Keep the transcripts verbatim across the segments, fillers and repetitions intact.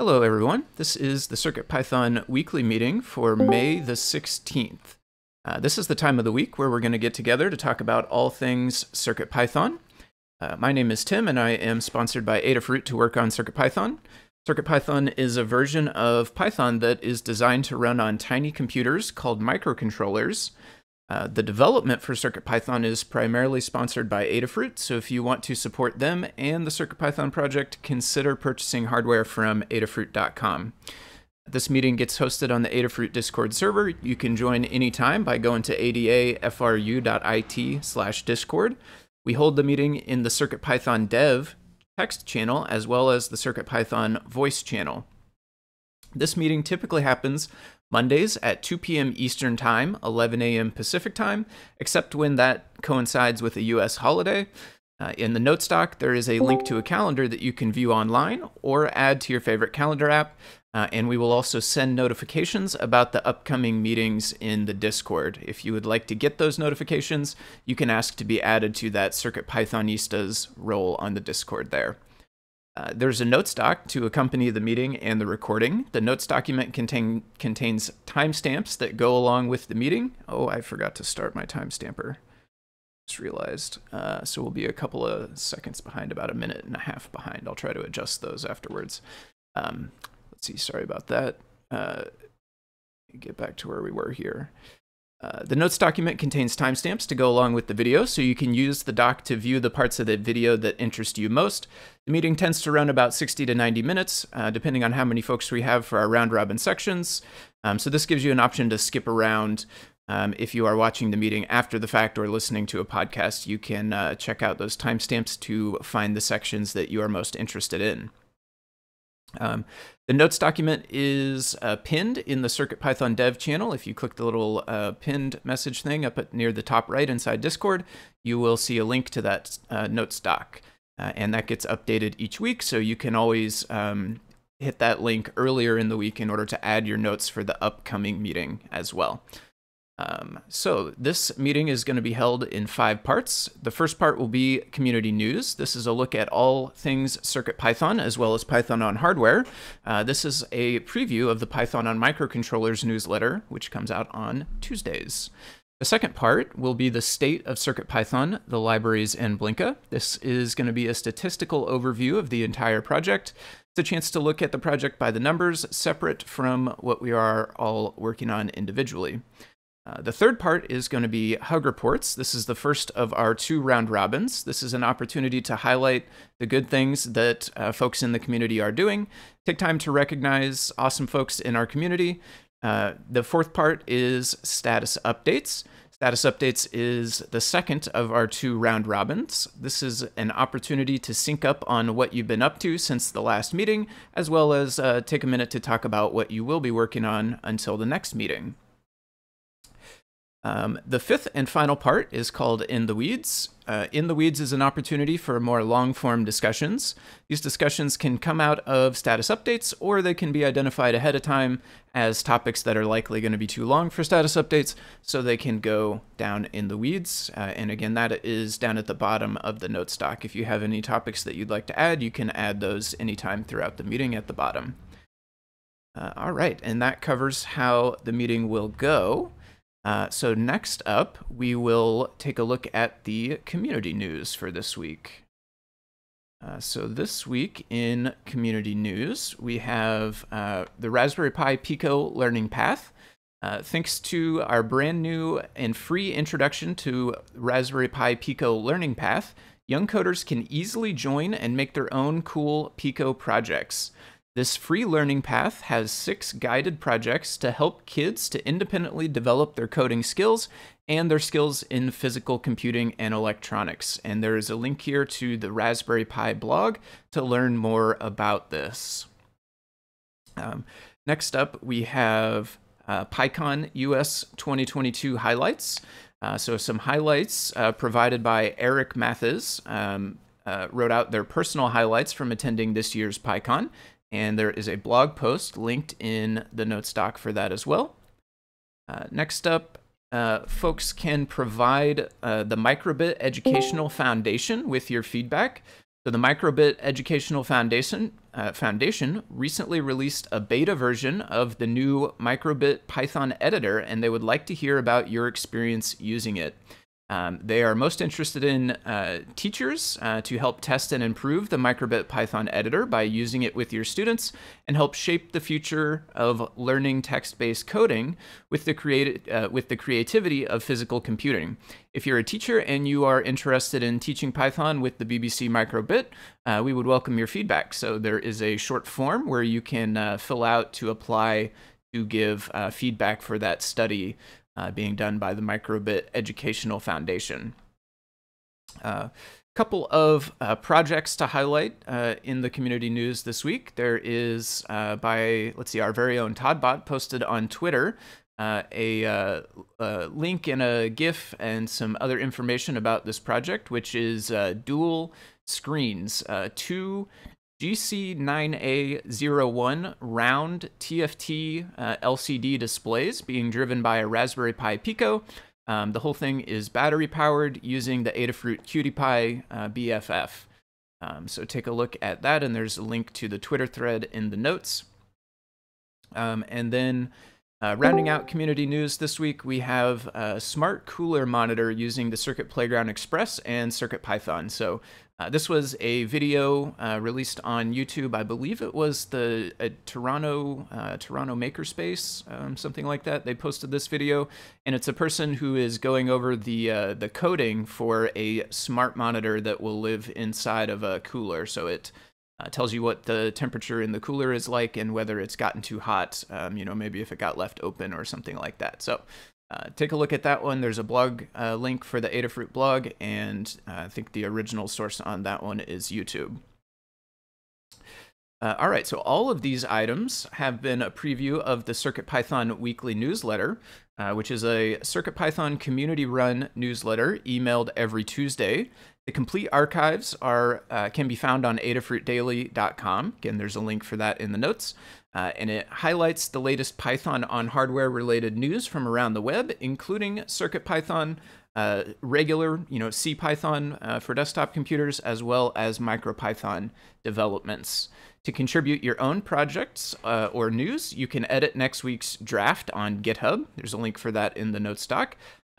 Hello everyone, this is the CircuitPython weekly meeting for May the sixteenth. Uh, this is the time of the week where we're going to get together to talk about all things CircuitPython. Uh, my name is Tim and I am sponsored by Adafruit to work on CircuitPython. CircuitPython is a version of Python that is designed to run on tiny computers called microcontrollers. Uh, the development for CircuitPython is primarily sponsored by Adafruit, so if you want to support them and the CircuitPython project, consider purchasing hardware from adafruit dot com. This meeting gets hosted on the Adafruit Discord server. You can join anytime by going to adafru dot it slash discord. We hold the meeting in the CircuitPython dev text channel as well as the CircuitPython voice channel. This meeting typically happens Mondays at two p m Eastern Time, eleven a m Pacific Time, except when that coincides with a U S holiday. Uh, in the notes doc, there is a link to a calendar that you can view online or add to your favorite calendar app, uh, and we will also send notifications about the upcoming meetings in the Discord. If you would like to get those notifications, you can ask to be added to that CircuitPythonista's role on the Discord there. Uh, there's a notes doc to accompany the meeting and the recording. The notes document contain, contains timestamps that go along with the meeting. Oh, I forgot to start my timestamper. Just realized. Uh, so we'll be a couple of seconds behind, about a minute and a half behind. I'll try to adjust those afterwards. Um, let's see, sorry about that. Uh, get back to where we were here. Uh, the notes document contains timestamps to go along with the video, so you can use the doc to view the parts of the video that interest you most. The meeting tends to run about sixty to ninety minutes, uh, depending on how many folks we have for our round-robin sections. Um, so this gives you an option to skip around. Um, if you are watching the meeting after the fact or listening to a podcast, you can uh, check out those timestamps to find the sections that you are most interested in. Um, the notes document is uh, pinned in the CircuitPython dev channel. If you click the little uh, pinned message thing up at near the top right inside Discord, you will see a link to that uh, notes doc. Uh, and that gets updated each week, so you can always um, hit that link earlier in the week in order to add your notes for the upcoming meeting as well. Um, so this meeting is going to be held in five parts. The first part will be community news. This is a look at all things CircuitPython as well as Python on hardware. Uh, this is a preview of the Python on Microcontrollers newsletter, which comes out on Tuesdays. The second part will be the state of CircuitPython, the libraries, and Blinka. This is going to be a statistical overview of the entire project. It's a chance to look at the project by the numbers, separate from what we are all working on individually. Uh, the third part is going to be Hug Reports. This is the first of our two round robins. This is an opportunity to highlight the good things that uh, folks in the community are doing. Take time to recognize awesome folks in our community. Uh, the fourth part is Status Updates. Status Updates is the second of our two round robins. This is an opportunity to sync up on what you've been up to since the last meeting, as well as uh, take a minute to talk about what you will be working on until the next meeting. Um, the fifth and final part is called In the Weeds. Uh, In the Weeds is an opportunity for more long-form discussions. These discussions can come out of status updates, or they can be identified ahead of time as topics that are likely going to be too long for status updates, so they can go down in the weeds. Uh, and again, that is down at the bottom of the notes doc. If you have any topics that you'd like to add, you can add those anytime throughout the meeting at the bottom. Uh, all right, and that covers how the meeting will go. Uh, so next up, we will take a look at the community news for this week. Uh, so this week in community news, we have uh, the Raspberry Pi Pico learning path. Uh, thanks to our brand new and free introduction to Raspberry Pi Pico learning path, young coders can easily join and make their own cool Pico projects. This free learning path has six guided projects to help kids to independently develop their coding skills and their skills in physical computing and electronics. And there is a link here to the Raspberry Pi blog to learn more about this. Um, next up, we have uh, PyCon U S twenty twenty-two highlights. Uh, so some highlights uh, provided by Eric Mathis um, uh, wrote out their personal highlights from attending this year's PyCon. And there is a blog post linked in the notes doc for that as well. Uh, next up, uh, folks can provide uh, the Microbit Educational Foundation with your feedback. So the Microbit Educational Foundation, uh, Foundation recently released a beta version of the new Microbit Python editor, and they would like to hear about your experience using it. Um, they are most interested in uh, teachers uh, to help test and improve the Microbit Python editor by using it with your students and help shape the future of learning text-based coding with the, creati uh, with the creativity of physical computing. If you're a teacher and you are interested in teaching Python with the B B C Microbit, uh, we would welcome your feedback. So there is a short form where you can uh, fill out to apply to give uh, feedback for that study Uh, being done by the Microbit Educational Foundation. A uh, couple of uh, projects to highlight uh, in the community news this week. There is uh, by, let's see, our very own Toddbot posted on Twitter uh, a, uh, a link and a GIF and some other information about this project, which is uh, dual screens, uh, two G C nine A zero one round T F T uh, L C D displays being driven by a Raspberry Pi Pico. Um, the whole thing is battery powered using the Adafruit Cutie Pie uh, B F F. Um, so take a look at that, and there's a link to the Twitter thread in the notes. Um, and then uh, rounding out community news this week, we have a smart cooler monitor using the Circuit Playground Express and CircuitPython. So Uh, this was a video uh, released on YouTube. I believe it was the uh, Toronto uh, Toronto Makerspace, um, something like that. They posted this video, and it's a person who is going over the uh, the coding for a smart monitor that will live inside of a cooler. So it uh, tells you what the temperature in the cooler is like and whether it's gotten too hot. Um, you know, maybe if it got left open or something like that. So. Uh, take a look at that one. There's a blog uh, link for the Adafruit blog, and uh, I think the original source on that one is YouTube. Uh, all right, so all of these items have been a preview of the CircuitPython weekly newsletter, uh, which is a CircuitPython community-run newsletter emailed every Tuesday. The complete archives are uh, can be found on adafruit daily dot com. Again, there's a link for that in the notes. Uh, and it highlights the latest Python on hardware-related news from around the web, including CircuitPython, uh, regular, you know, CPython uh, for desktop computers, as well as MicroPython developments. To contribute your own projects uh, or news, you can edit next week's draft on GitHub. There's a link for that in the notes doc.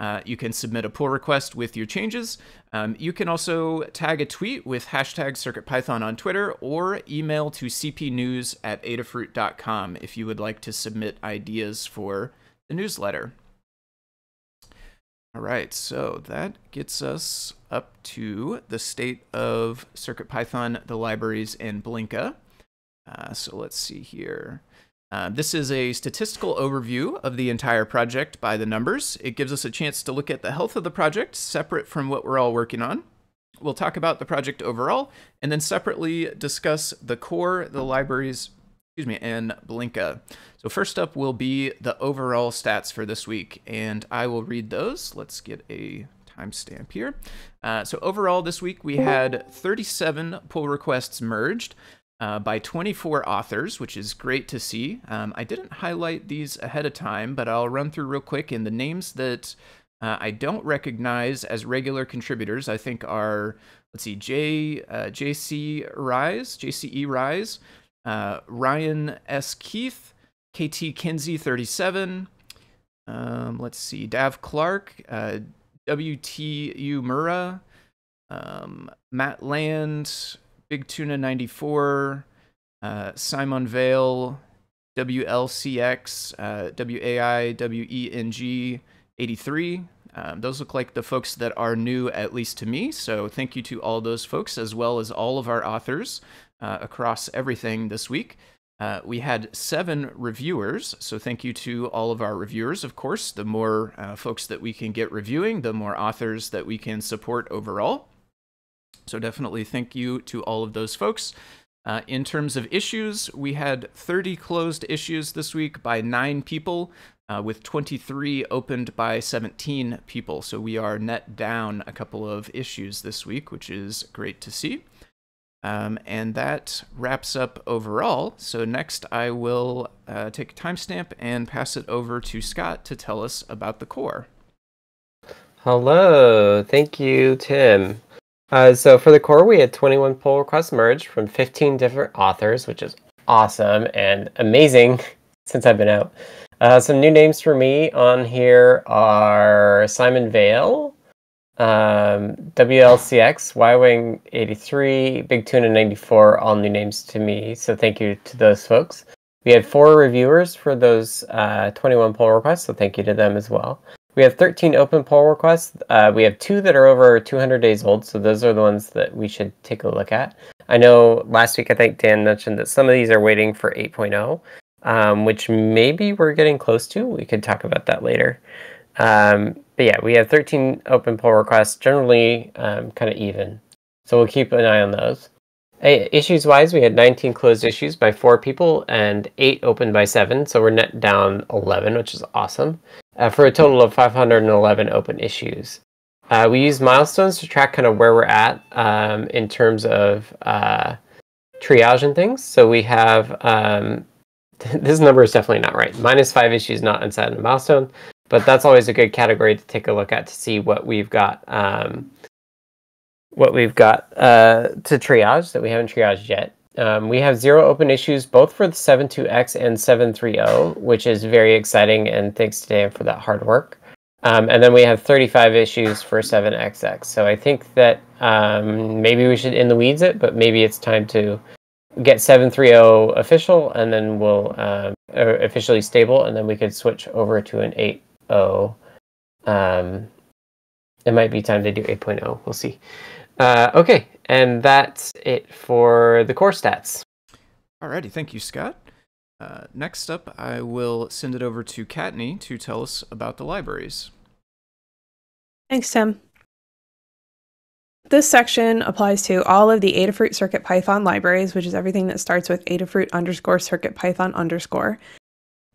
Uh, you can submit a pull request with your changes. Um, you can also tag a tweet with hashtag CircuitPython on Twitter, or email to c p news at adafruit dot com if you would like to submit ideas for the newsletter. All right, so that gets us up to the state of CircuitPython, the libraries, and Blinka. Uh, so let's see here. Uh, this is a statistical overview of the entire project by the numbers. It gives us a chance to look at the health of the project separate from what we're all working on. We'll talk about the project overall and then separately discuss the core, the libraries, excuse me, and Blinka. So first up will be the overall stats for this week, and I will read those. Let's get a timestamp here. Uh, so overall this week we had thirty-seven pull requests merged. Uh, by twenty-four authors, which is great to see. Um, I didn't highlight these ahead of time, but I'll run through real quick, and the names that uh, I don't recognize as regular contributors, I think are, let's see, J, uh, JC Rise, J C E Rise, uh, Ryan S. Keith, K T Kinsey thirty-seven, um, let's see, Dav Clark, uh, W T U Murrah, um, Matt Land, Big Tuna ninety-four, uh, Simon Vale, W L C X, uh, W A I, W E N G eighty-three. Um, those look like the folks that are new, at least to me. So thank you to all those folks, as well as all of our authors uh, across everything this week. Uh, we had seven reviewers, so thank you to all of our reviewers, of course. The more uh, folks that we can get reviewing, the more authors that we can support overall. So definitely thank you to all of those folks. Uh, in terms of issues, we had thirty closed issues this week by nine people, uh, with twenty-three opened by seventeen people. So we are net down a couple of issues this week, which is great to see. Um, and that wraps up overall. So next I will uh, take a timestamp and pass it over to Scott to tell us about the core. Hello. Thank you, Tim. Uh, so for the core, we had twenty-one pull requests merged from fifteen different authors, which is awesome and amazing since I've been out. Uh, some new names for me on here are Simon Vale, um, W L C X, Y-Wing eighty-three, Big Tuna ninety-four, all new names to me. So thank you to those folks. We had four reviewers for those uh, twenty-one pull requests, so thank you to them as well. We have thirteen open pull requests. Uh, we have two that are over two hundred days old, so those are the ones that we should take a look at. I know last week, I think Dan mentioned that some of these are waiting for eight point oh, um, which maybe we're getting close to. We could talk about that later. Um, but yeah, we have thirteen open pull requests, generally um, kind of even. So we'll keep an eye on those. Issues-wise, we had nineteen closed issues by four people and eight open by seven, so we're net down eleven, which is awesome, uh, for a total of five hundred eleven open issues. Uh, we use milestones to track kind of where we're at um, in terms of uh, triage and things. So we have, um, this number is definitely not right, minus five issues not inside a milestone, but that's always a good category to take a look at to see what we've got. Um, what we've got uh, to triage that we haven't triaged yet. Um, we have zero open issues, both for the seven two X and seven three zero, which is very exciting, and thanks to Dan for that hard work. Um, and then we have thirty-five issues for seven X X. So I think that um, maybe we should in the weeds it, but maybe it's time to get seven three zero official, and then we'll um, or officially stable, and then we could switch over to an eight point oh. Um, it might be time to do eight point oh, we'll see. Uh, okay, and that's it for the core stats. Alrighty, thank you, Scott. Uh, next up, I will send it over to Katney to tell us about the libraries. Thanks, Tim. This section applies to all of the Adafruit CircuitPython libraries, which is everything that starts with Adafruit underscore CircuitPython underscore,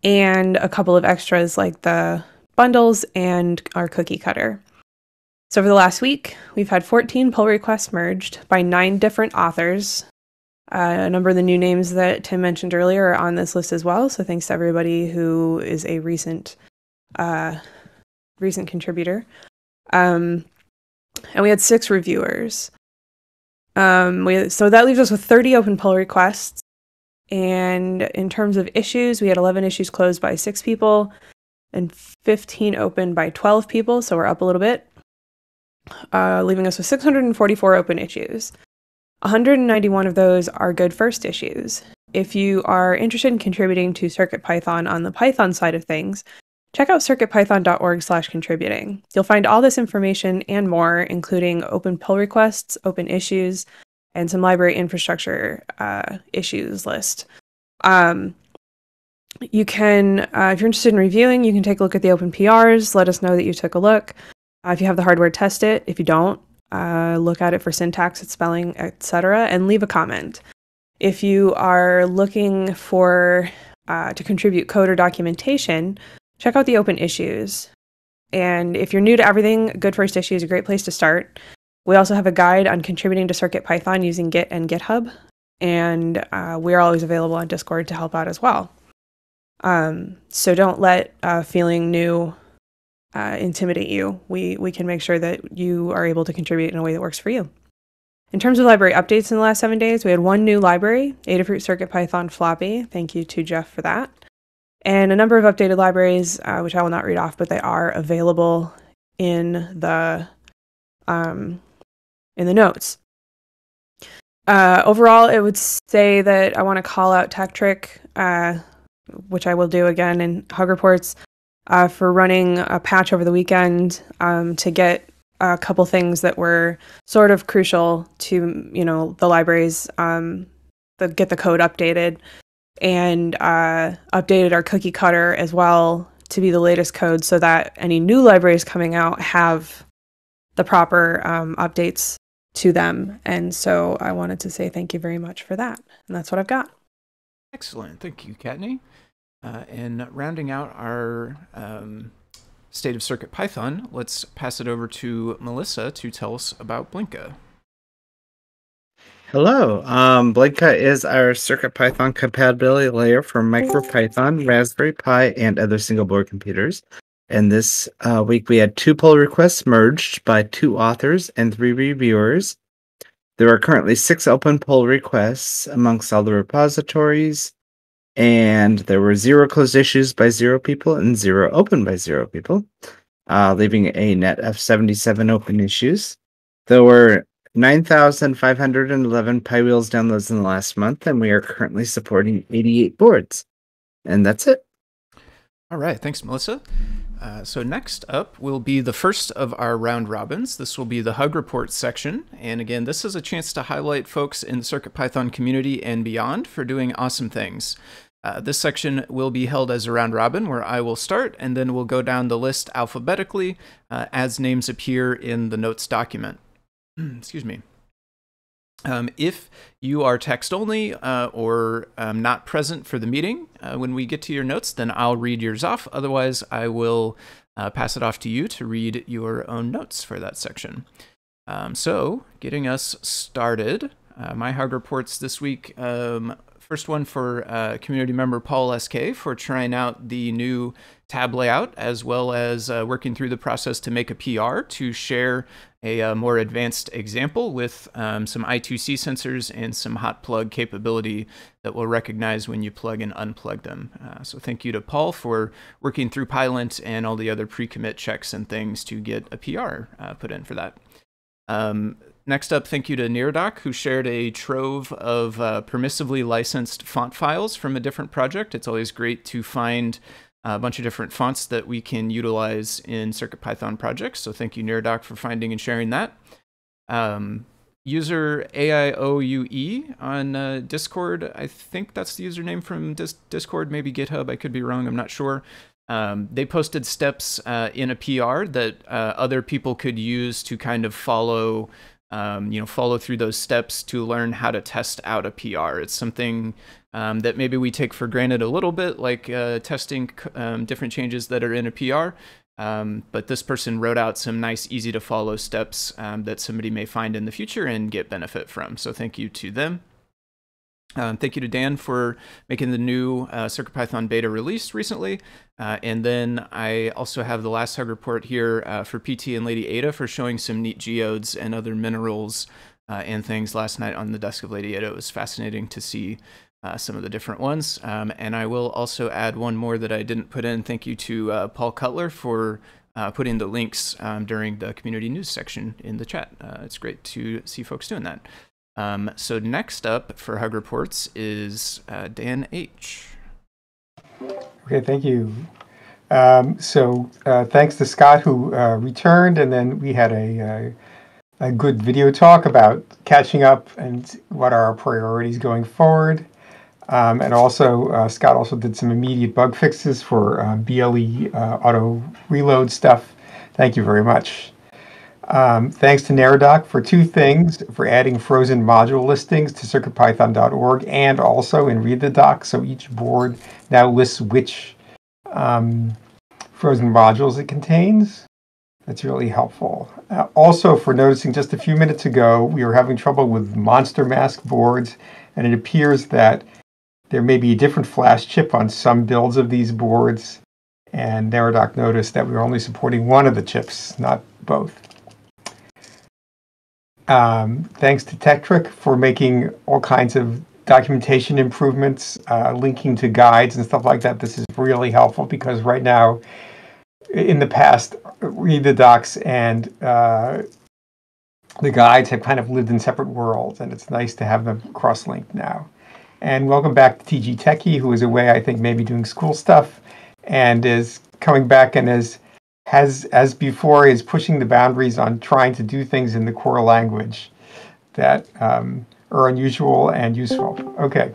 and a couple of extras like the bundles and our cookie cutter. So over the last week, we've had fourteen pull requests merged by nine different authors. Uh, a number of the new names that Tim mentioned earlier are on this list as well. So thanks to everybody who is a recent, uh, recent contributor. Um, and we had six reviewers. Um, we, so that leaves us with thirty open pull requests. And in terms of issues, we had eleven issues closed by six people and fifteen open by twelve people. So we're up a little bit. Uh, leaving us with six hundred forty-four open issues. one hundred ninety-one of those are good first issues. If you are interested in contributing to CircuitPython on the Python side of things, check out circuitpython dot org slash contributing. You'll find all this information and more, including open pull requests, open issues, and some library infrastructure uh, issues list. Um, you can, uh, if you're interested in reviewing, you can take a look at the open P Rs, let us know that you took a look. Uh, if you have the hardware, test it. If you don't, uh, look at it for syntax, and spelling, et cetera, and leave a comment. If you are looking for uh, to contribute code or documentation, check out the open issues. And if you're new to everything, Good First Issue is a great place to start. We also have a guide on contributing to CircuitPython using Git and GitHub, and uh, we are always available on Discord to help out as well. Um, so don't let uh, feeling new Uh, intimidate you. We we can make sure that you are able to contribute in a way that works for you. In terms of library updates in the last seven days, we had one new library, Adafruit CircuitPython Floppy. Thank you to Jeff for that. And a number of updated libraries, uh, which I will not read off, but they are available in the um, in the notes. Uh, overall, I would say that I want to call out Tektrick, uh, which I will do again in Hug Reports, Uh, for running a patch over the weekend um, to get a couple things that were sort of crucial to, you know, the libraries, um, the, get the code updated, and uh, updated our cookie cutter as well to be the latest code so that any new libraries coming out have the proper um, updates to them. And so I wanted to say thank you very much for that. And that's what I've got. Excellent. Thank you, Katney. Uh, and rounding out our um, state of CircuitPython, let's pass it over to Melissa to tell us about Blinka. Hello. Um, Blinka is our CircuitPython compatibility layer for MicroPython, Raspberry Pi, and other single-board computers. And this uh, week we had two pull requests merged by two authors and three reviewers There are currently six open pull requests amongst all the repositories, and there were zero closed issues by zero people and zero open by zero people, uh, leaving a net of seventy-seven open issues. There were nine thousand five hundred eleven PyWheels downloads in the last month, and we are currently supporting eighty-eight boards. And that's it. All right. Thanks, Melissa. Uh, so next up will be the first of our round robins. This will be the Hug Report section. And again, this is a chance to highlight folks in the CircuitPython community and beyond for doing awesome things. Uh, this section will be held as a round robin where I will start, and then we'll go down the list alphabetically uh, as names appear in the notes document. Excuse me. Um, if you are text only uh, or um, not present for the meeting, uh, when we get to your notes, then I'll read yours off. Otherwise, I will uh, pass it off to you to read your own notes for that section. Um, so getting us started, uh, my hard reports this week, um, first one for uh, community member Paul S K for trying out the new tab layout, as well as uh, working through the process to make a P R to share a uh, more advanced example with um, some I two C sensors and some hot plug capability that will recognize when you plug and unplug them. Uh, so thank you to Paul for working through Pylint and all the other pre-commit checks and things to get a P R uh, put in for that. Um, Next up, thank you to Nerdoc, who shared a trove of uh, permissively licensed font files from a different project. It's always great to find a bunch of different fonts that we can utilize in CircuitPython projects. So thank you, Nerdoc, for finding and sharing that. Um, user A I O U E on uh, Discord, I think that's the username from Dis Discord, maybe GitHub. I could be wrong, I'm not sure. Um, they posted steps uh, in a P R that uh, other people could use to kind of follow Um, you know, follow through those steps to learn how to test out a P R. It's something um, that maybe we take for granted a little bit, like uh, testing um, different changes that are in a P R. Um, but this person wrote out some nice, easy to follow steps um, that somebody may find in the future and get benefit from. So thank you to them. Um, thank you to Dan for making the new uh, CircuitPython beta release recently. Uh, and then I also have the last hug report here uh, for P T and Lady Ada for showing some neat geodes and other minerals uh, and things last night on the desk of Lady Ada. It was fascinating to see uh, some of the different ones. Um, and I will also add one more that I didn't put in. Thank you to uh, Paul Cutler for uh, putting the links um, during the community news section in the chat. Uh, it's great to see folks doing that. Um, so next up for Hug Reports is uh, Dan H. Okay, thank you. Um, so uh, thanks to Scott, who uh, returned, and then we had a, a, a good video talk about catching up and what are our priorities going forward. Um, and also, uh, Scott also did some immediate bug fixes for uh, B L E uh, auto reload stuff. Thank you very much. Um, thanks to Nerdoc for two things, for adding frozen module listings to circuit python dot org and also in Read the Doc. So each board now lists which um, frozen modules it contains. That's really helpful. Uh, also for noticing just a few minutes ago, we were having trouble with monster mask boards, and it appears that there may be a different flash chip on some builds of these boards. And Nerdoc noticed that we were only supporting one of the chips, not both. Um, thanks to Tektrick for making all kinds of documentation improvements, uh, linking to guides and stuff like that. This is really helpful because right now, in the past, Read the Docs and uh, the guides have kind of lived in separate worlds, and it's nice to have them cross-linked now. And welcome back to T G Techie, who is away, I think, maybe doing school stuff, and is coming back and is Has, as before, is pushing the boundaries on trying to do things in the core language that um, are unusual and useful. Okay.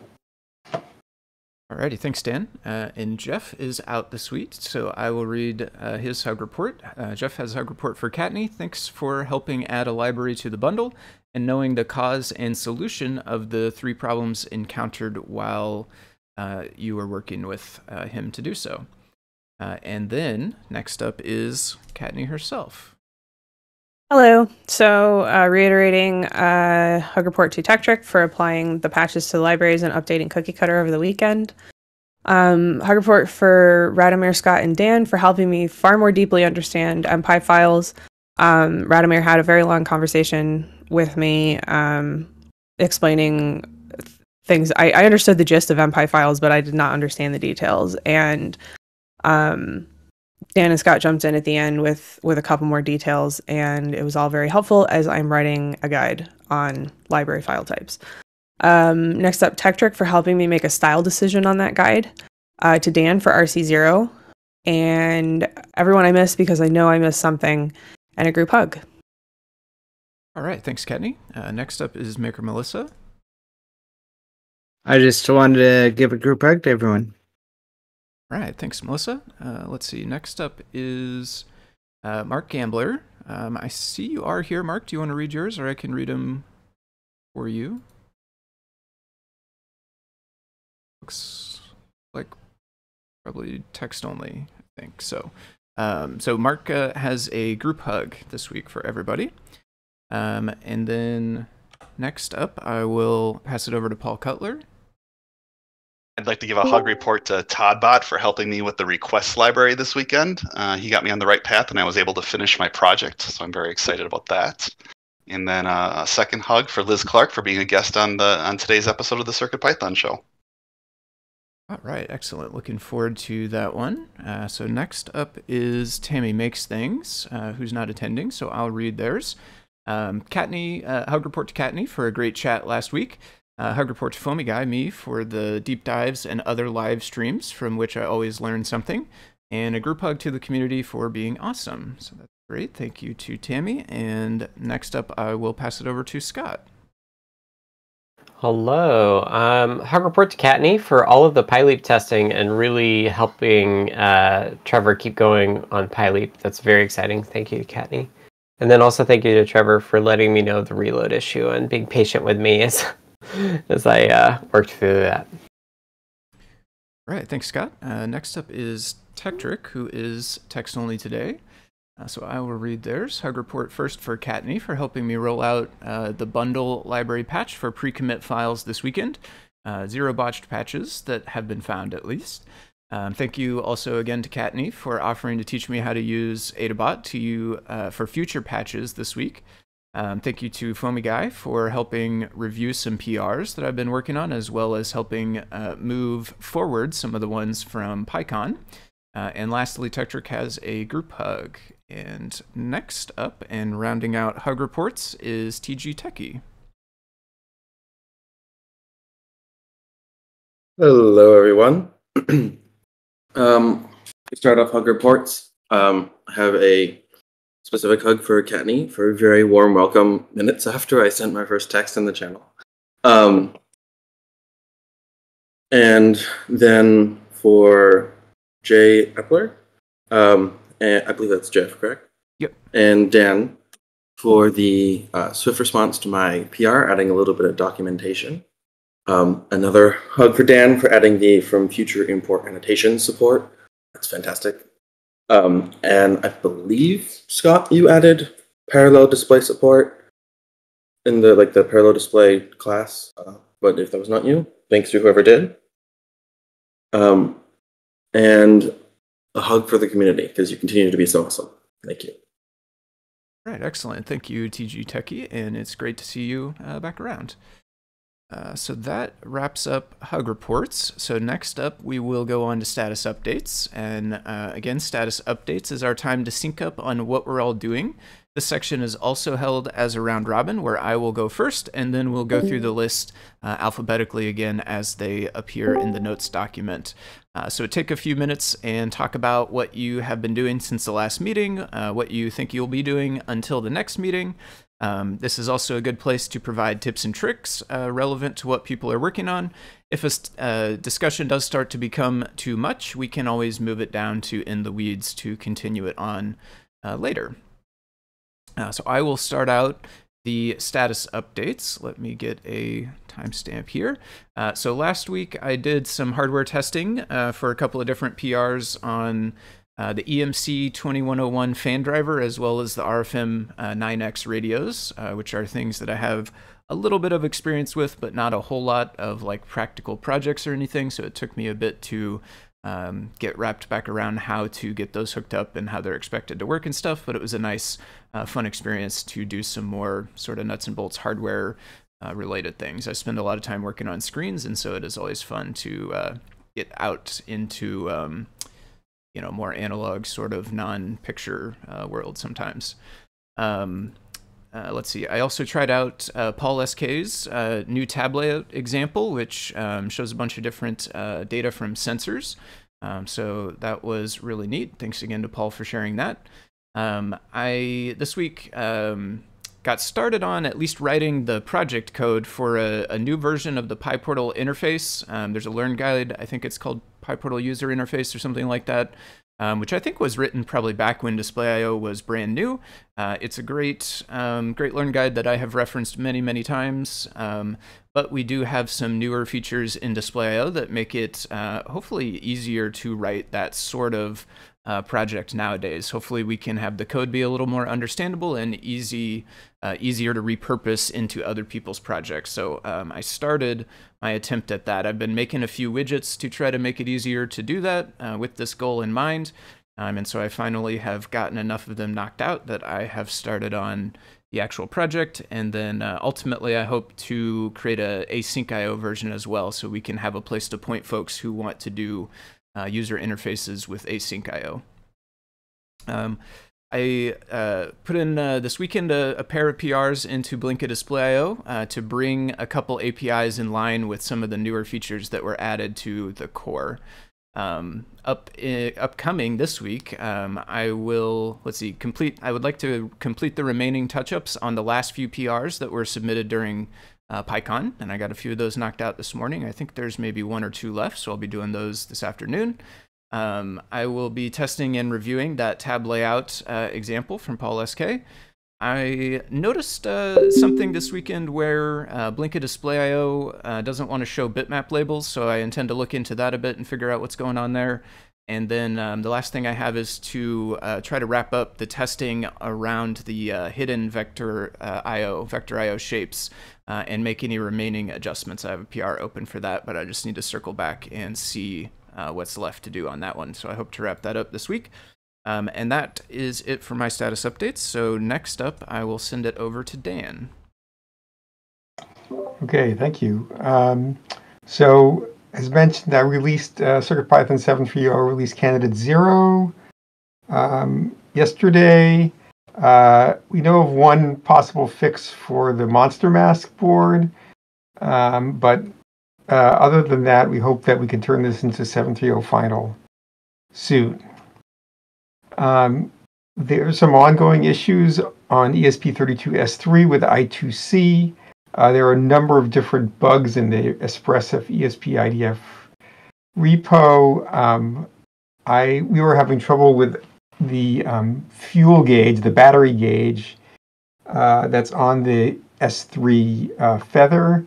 Alrighty, thanks, Dan. Uh, and Jeff is out this week, so I will read uh, his hug report. Uh, Jeff has a hug report for Katney. Thanks for helping add a library to the bundle and knowing the cause and solution of the three problems encountered while uh, you were working with uh, him to do so. Uh, and then next up is Katney herself. Hello. So uh, reiterating uh, hug report to Tektrick for applying the patches to the libraries and updating Cookie Cutter over the weekend. Um, hug report for Radomir, Scott, and Dan for helping me far more deeply understand M P Y files. Um, Radomir had a very long conversation with me um, explaining things. I, I understood the gist of M P I files, but I did not understand the details. And um, Dan and Scott jumped in at the end with, with a couple more details, and it was all very helpful as I'm writing a guide on library file types. Um, next up, Tektrick for helping me make a style decision on that guide, uh, to Dan for R C zero, and everyone I missed because I know I missed something, and a group hug. All right, thanks, Katney. Uh, next up is Maker Melissa. I just wanted to give a group hug to everyone. All right, thanks, Melissa. Uh, let's see, next up is uh, Mark Gambler. Um, I see you are here, Mark. Do you want to read yours, or I can read them for you? Looks like probably text only, I think. So, um, so Mark uh, has a group hug this week for everybody. Um, and then next up, I will pass it over to Paul Cutler. I'd like to give a hug report to Toddbot for helping me with the request library this weekend. Uh, he got me on the right path, and I was able to finish my project, so I'm very excited about that. And then uh, a second hug for Liz Clark for being a guest on the on today's episode of the CircuitPython show. All right, excellent. Looking forward to that one. Uh, so next up is Tammy Makes Things, uh, who's not attending, so I'll read theirs. Um, Katney, uh, hug report to Katney for a great chat last week. Uh, hug report to Foamy Guy, me, for the deep dives and other live streams from which I always learn something. And a group hug to the community for being awesome. So that's great. Thank you to Tammy. And next up, I will pass it over to Scott. Hello. Um, hug report to Katney for all of the PyLeap testing and really helping uh, Trevor keep going on PyLeap. That's very exciting. Thank you, Katney. And then also thank you to Trevor for letting me know the reload issue and being patient with me as, as I uh, worked through that. All right. Thanks, Scott. Uh, next up is Tektrick, who is text only today. Uh, so I will read theirs. Hug report first for Katney for helping me roll out uh, the bundle library patch for pre-commit files this weekend. Uh, zero botched patches that have been found, at least. Um, thank you also again to Katney for offering to teach me how to use Adabot to you uh, for future patches this week. Um, thank you to Foamy Guy for helping review some P Rs that I've been working on, as well as helping uh, move forward some of the ones from PyCon. Uh, and lastly, Tektrick has a group hug. And next up, and rounding out hug reports, is T G Techie. Hello, everyone. um, to start off hug reports, um, I have a specific hug for Katney for a very warm welcome minutes after I sent my first text in the channel. Um, and then for Jay Epler, um, and I believe that's Jeff, correct? Yep. And Dan for the uh, swift response to my P R, adding a little bit of documentation. Um, another hug for Dan for adding the from future import annotation support. That's fantastic. Um, and I believe, Scott, you added parallel display support in the like the parallel display class. Uh, but if that was not you, thanks to whoever did. Um, and a hug for the community, because you continue to be so awesome. Thank you. All right, excellent. Thank you, T G Techie, and it's great to see you uh, back around. Uh, so that wraps up hug reports. So next up, we will go on to status updates. And uh, again, status updates is our time to sync up on what we're all doing. This section is also held as a round robin where I will go first, and then we'll go through the list uh, alphabetically again as they appear in the notes document. Uh, so take a few minutes and talk about what you have been doing since the last meeting, uh, what you think you'll be doing until the next meeting. Um, this is also a good place to provide tips and tricks uh, relevant to what people are working on. If a uh, discussion does start to become too much, we can always move it down to in the weeds to continue it on uh, later. Uh, so I will start out the status updates. Let me get a timestamp here. Uh, so last week I did some hardware testing uh, for a couple of different P Rs on Uh, the E M C twenty-one oh one fan driver, as well as the R F M uh, nine X radios, uh, which are things that I have a little bit of experience with, but not a whole lot of like practical projects or anything. So it took me a bit to um, get wrapped back around how to get those hooked up and how they're expected to work and stuff. But it was a nice, uh, fun experience to do some more sort of nuts and bolts hardware uh, related things. I spend a lot of time working on screens, and so it is always fun to uh, get out into um, you know, more analog sort of non-picture uh, world sometimes. Um, Uh, let's see, I also tried out uh, Paul S K's uh, new tab layout example, which um, shows a bunch of different uh, data from sensors. Um, so that was really neat. Thanks again to Paul for sharing that. Um, I, this week, um, got started on at least writing the project code for a, a new version of the PyPortal interface. Um, there's a Learn Guide, I think it's called PyPortal User Interface or something like that. Um, which I think was written probably back when Display dot I O was brand new. Uh, it's a great, um, great Learn Guide that I have referenced many, many times. Um, but we do have some newer features in Display dot I O that make it uh, hopefully easier to write that sort of uh, project nowadays. Hopefully, we can have the code be a little more understandable and easy, uh, easier to repurpose into other people's projects. So um, I started my attempt at that. I've been making a few widgets to try to make it easier to do that uh, with this goal in mind. Um, and so I finally have gotten enough of them knocked out that I have started on the actual project. And then uh, ultimately, I hope to create a async I O version as well, so we can have a place to point folks who want to do uh, user interfaces with async I O. Um, I uh, put in uh, this weekend a, a pair of P Rs into Blinka Display dot I O uh, to bring a couple A P Is in line with some of the newer features that were added to the core. Um, up in, upcoming this week, um, I will let's see complete. I would like to complete the remaining touch-ups on the last few P Rs that were submitted during uh, PyCon, and I got a few of those knocked out this morning. I think there's maybe one or two left, so I'll be doing those this afternoon. Um, I will be testing and reviewing that tab layout uh, example from Paul S K. I noticed uh, something this weekend where uh, Blinka Display dot I O uh, doesn't want to show bitmap labels, so I intend to look into that a bit and figure out what's going on there. And then um, the last thing I have is to uh, try to wrap up the testing around the uh, hidden vector uh, I O, vector I O shapes, uh, and make any remaining adjustments. I have a P R open for that, but I just need to circle back and see Uh, what's left to do on that one. So I hope to wrap that up this week. Um, and that is it for my status updates. So next up, I will send it over to Dan. Okay, thank you. Um, so as mentioned, I released uh, CircuitPython seven point three point oh release candidate zero um, yesterday. Uh, we know of one possible fix for the monster mask board, um, but Uh, other than that, we hope that we can turn this into seven point three point oh final soon. Um, there are some ongoing issues on E S P thirty-two S three with I two C. Uh, there are a number of different bugs in the Espressif E S P I D F repo. Um, I, we were having trouble with the um, fuel gauge, the battery gauge uh, that's on the S three uh, feather.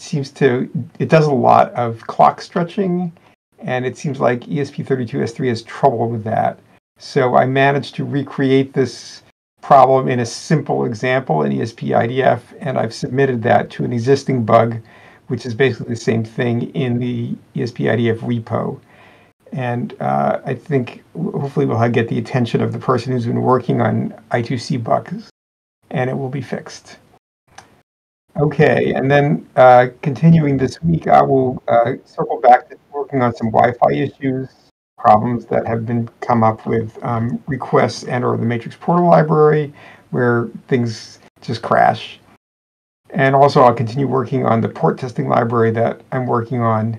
Seems to, it does a lot of clock stretching, and it seems like E S P thirty-two S three has trouble with that. So I managed to recreate this problem in a simple example in E S P I D F, and I've submitted that to an existing bug, which is basically the same thing in the E S P I D F repo. And uh, I think hopefully we'll get the attention of the person who's been working on I two C bugs, and it will be fixed. Okay, and then uh, continuing this week, I will uh, circle back to working on some Wi-Fi issues, problems that have been come up with um, requests and or the Matrix Portal library, where things just crash. And also, I'll continue working on the port testing library that I'm working on,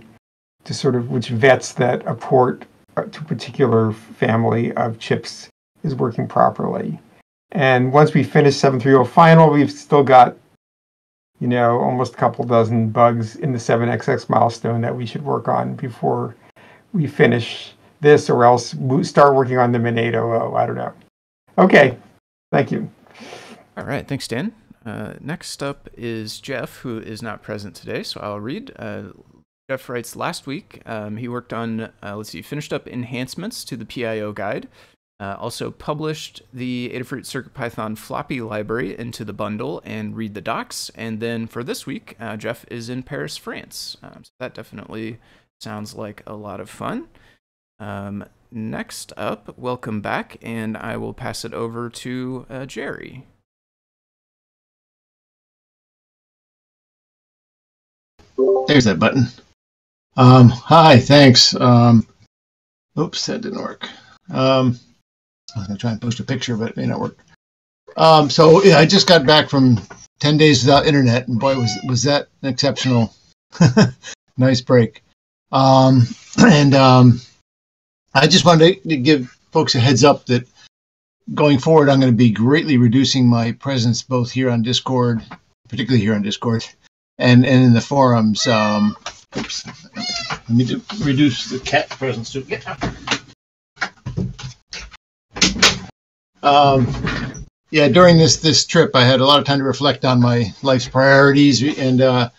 to sort of which vets that a port to a particular family of chips is working properly. And once we finish seven point three point oh final, we've still got, you know, almost a couple dozen bugs in the seven X X milestone that we should work on before we finish this, or else start working on them in eight point oh oh. I don't know. Okay, thank you. All right, thanks, Dan. Uh, next up is Jeff, who is not present today, so I'll read. Uh, Jeff writes, last week um, he worked on, uh, let's see, finished up enhancements to the P I O guide. Uh, also published the Adafruit CircuitPython floppy library into the bundle and read the docs. And then for this week, uh, Jeff is in Paris, France. Um, so that definitely sounds like a lot of fun. Um, next up, welcome back, and I will pass it over to uh, Jerry. There's that button. Um, hi, thanks. Um, oops, that didn't work. Um, I was going to try and post a picture, but it may not work. Um, so yeah, I just got back from ten days without internet, and boy, was was that an exceptional, nice break. Um, and um, I just wanted to give folks a heads up that going forward, I'm going to be greatly reducing my presence both here on Discord, particularly here on Discord, and, and in the forums. Um, oops, let me do, reduce the cat presence too. Yeah. Um, yeah, during this this trip, I had a lot of time to reflect on my life's priorities, and uh,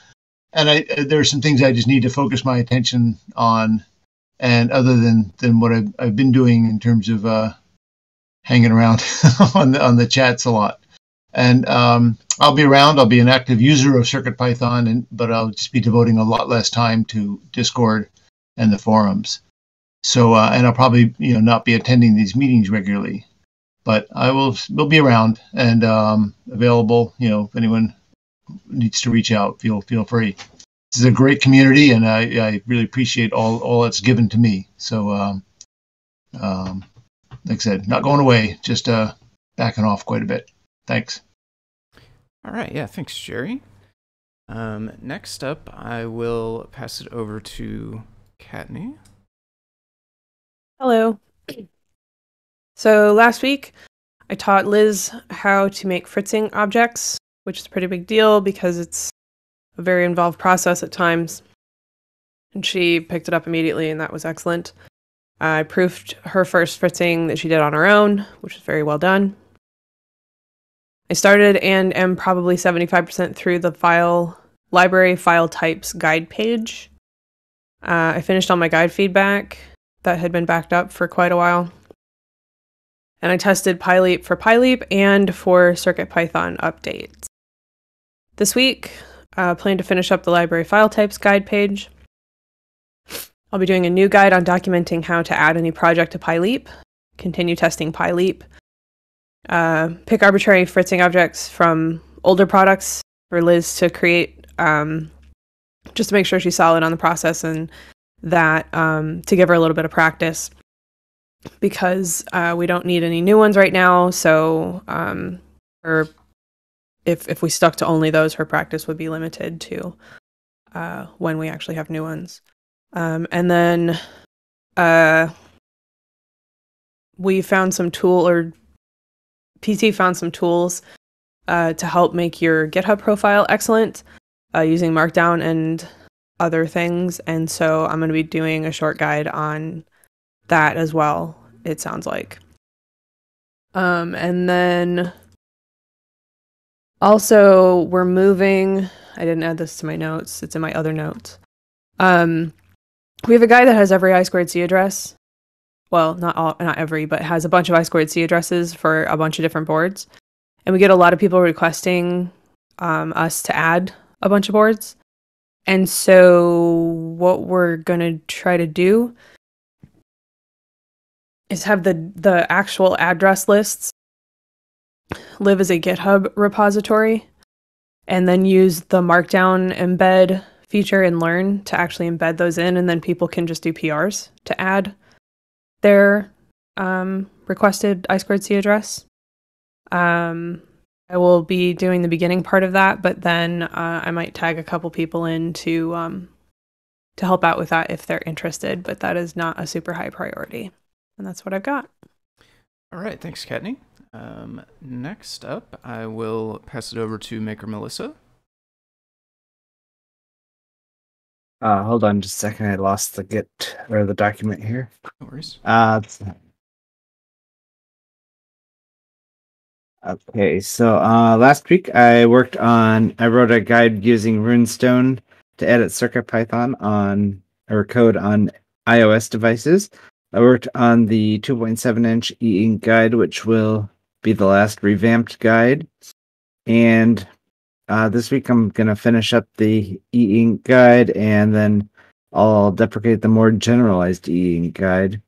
and I there are some things I just need to focus my attention on, and other than than what I've, I've been doing in terms of uh, hanging around on the, on the chats a lot. And um, I'll be around. I'll be an active user of CircuitPython, and but I'll just be devoting a lot less time to Discord and the forums. So uh, and I'll probably you know not be attending these meetings regularly. But I will will be around and um, available. You know, if anyone needs to reach out, feel feel free. This is a great community, and I, I really appreciate all all that's given to me. So, um, um, like I said, not going away, just uh, backing off quite a bit. Thanks. All right. Yeah. Thanks, Jerry. Um, next up, I will pass it over to Katney. Hello. So last week, I taught Liz how to make fritzing objects, which is a pretty big deal because it's a very involved process at times. And she picked it up immediately, and that was excellent. I proofed her first fritzing that she did on her own, which was very well done. I started and am probably seventy-five percent through the file library file types guide page. Uh, I finished all my guide feedback that had been backed up for quite a while. And I tested PyLeap for PyLeap and for CircuitPython updates. This week, I uh, plan to finish up the library file types guide page. I'll be doing a new guide on documenting how to add a new project to PyLeap, continue testing PyLeap, uh, pick arbitrary fritzing objects from older products for Liz to create, um, just to make sure she's solid on the process and that um, to give her a little bit of practice. Because uh, we don't need any new ones right now, so um, her, if, if we stuck to only those, her practice would be limited to uh, when we actually have new ones. Um, and then uh, we found some tool, or P T found some tools uh, to help make your GitHub profile excellent uh, using Markdown and other things, and so I'm going to be doing a short guide on that as well, it sounds like. Um, and then also we're moving, I didn't add this to my notes, it's in my other notes. Um, we have a guy that has every I squared C address. Well, not all, not every, but has a bunch of I squared C addresses for a bunch of different boards. And we get a lot of people requesting um, us to add a bunch of boards. And so what we're gonna try to do is have the, the actual address lists live as a GitHub repository, and then use the Markdown embed feature in Learn to actually embed those in, and then people can just do P Rs to add their um, requested I squared C address. Um, I will be doing the beginning part of that, but then uh, I might tag a couple people in to, um, to help out with that if they're interested, but that is not a super high priority. And that's what I've got. All right, thanks, Katney. Um, next up, I will pass it over to Maker Melissa. Uh, hold on just a second. I lost the Git or the document here. No worries. Uh, okay, so uh, last week I worked on, I wrote a guide using Runestone to edit CircuitPython on, or code on iOS devices. I worked on the two point seven inch e-ink guide, which will be the last revamped guide. And uh, this week I'm going to finish up the e-ink guide, and then I'll deprecate the more generalized e-ink guide.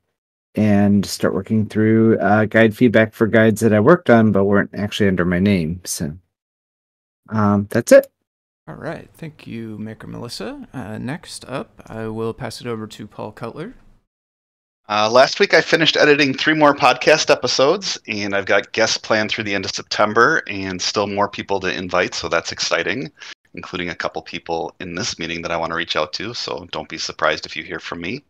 and start working through uh, guide feedback for guides that I worked on but weren't actually under my name. So um, that's it. All right. Thank you, Maker Melissa. Uh, next up, I will pass it over to Paul Cutler. Uh, last week, I finished editing three more podcast episodes, and I've got guests planned through the end of September and still more people to invite, so that's exciting, including a couple people in this meeting that I want to reach out to, so don't be surprised if you hear from me.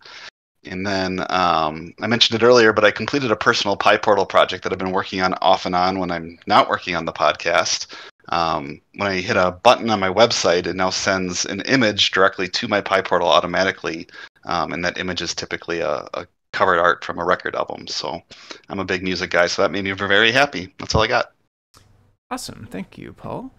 And then um, I mentioned it earlier, but I completed a personal PyPortal project that I've been working on off and on when I'm not working on the podcast. Um, when I hit a button on my website, it now sends an image directly to my PyPortal automatically, um, and that image is typically a, a covered art from a record album. So I'm a big music guy, so that made me very happy. That's all I got. Awesome. Thank you, Paul.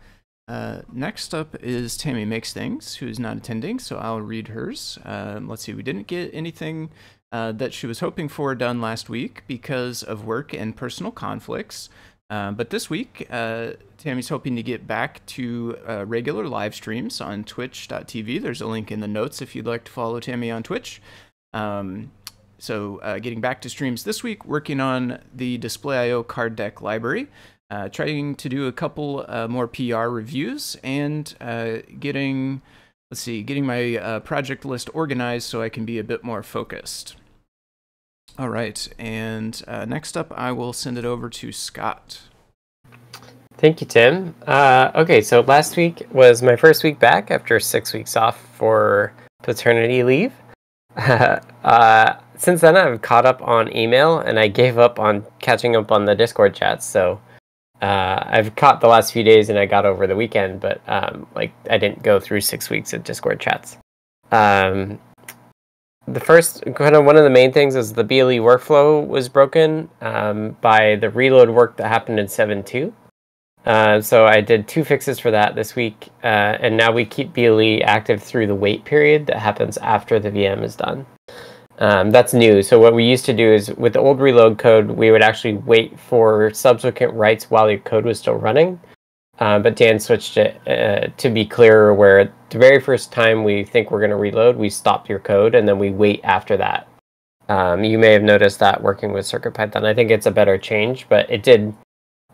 Uh, next up is Tammy Makes Things, who's not attending, so I'll read hers. Uh, let's see, we didn't get anything uh, that she was hoping for done last week because of work and personal conflicts. Uh, but this week, uh, Tammy's hoping to get back to uh, regular live streams on twitch dot t v. There's a link in the notes if you'd like to follow Tammy on Twitch. Um, so uh, getting back to streams this week, working on the Display dot i o card deck library, uh, trying to do a couple uh, more P R reviews, and uh, getting, let's see, getting my uh, project list organized so I can be a bit more focused. All right, and uh, next up, I will send it over to Scott. Thank you, Tim. Uh, okay, so last week was my first week back after six weeks off for paternity leave. uh, since then, I've caught up on email, and I gave up on catching up on the Discord chats. So uh, I've caught the last few days, and I got over the weekend, but um, like I didn't go through six weeks of Discord chats. Um, The first, kind of one of the main things is the B L E workflow was broken um, by the reload work that happened in seven point two. Uh, so I did two fixes for that this week, uh, and now we keep B L E active through the wait period that happens after the V M is done. Um, that's new. So what we used to do is with the old reload code, we would actually wait for subsequent writes while your code was still running. Uh, but Dan switched it uh, to be clearer, where the very first time we think we're going to reload, we stop your code, and then we wait after that. Um, you may have noticed that working with CircuitPython. I think it's a better change, but it did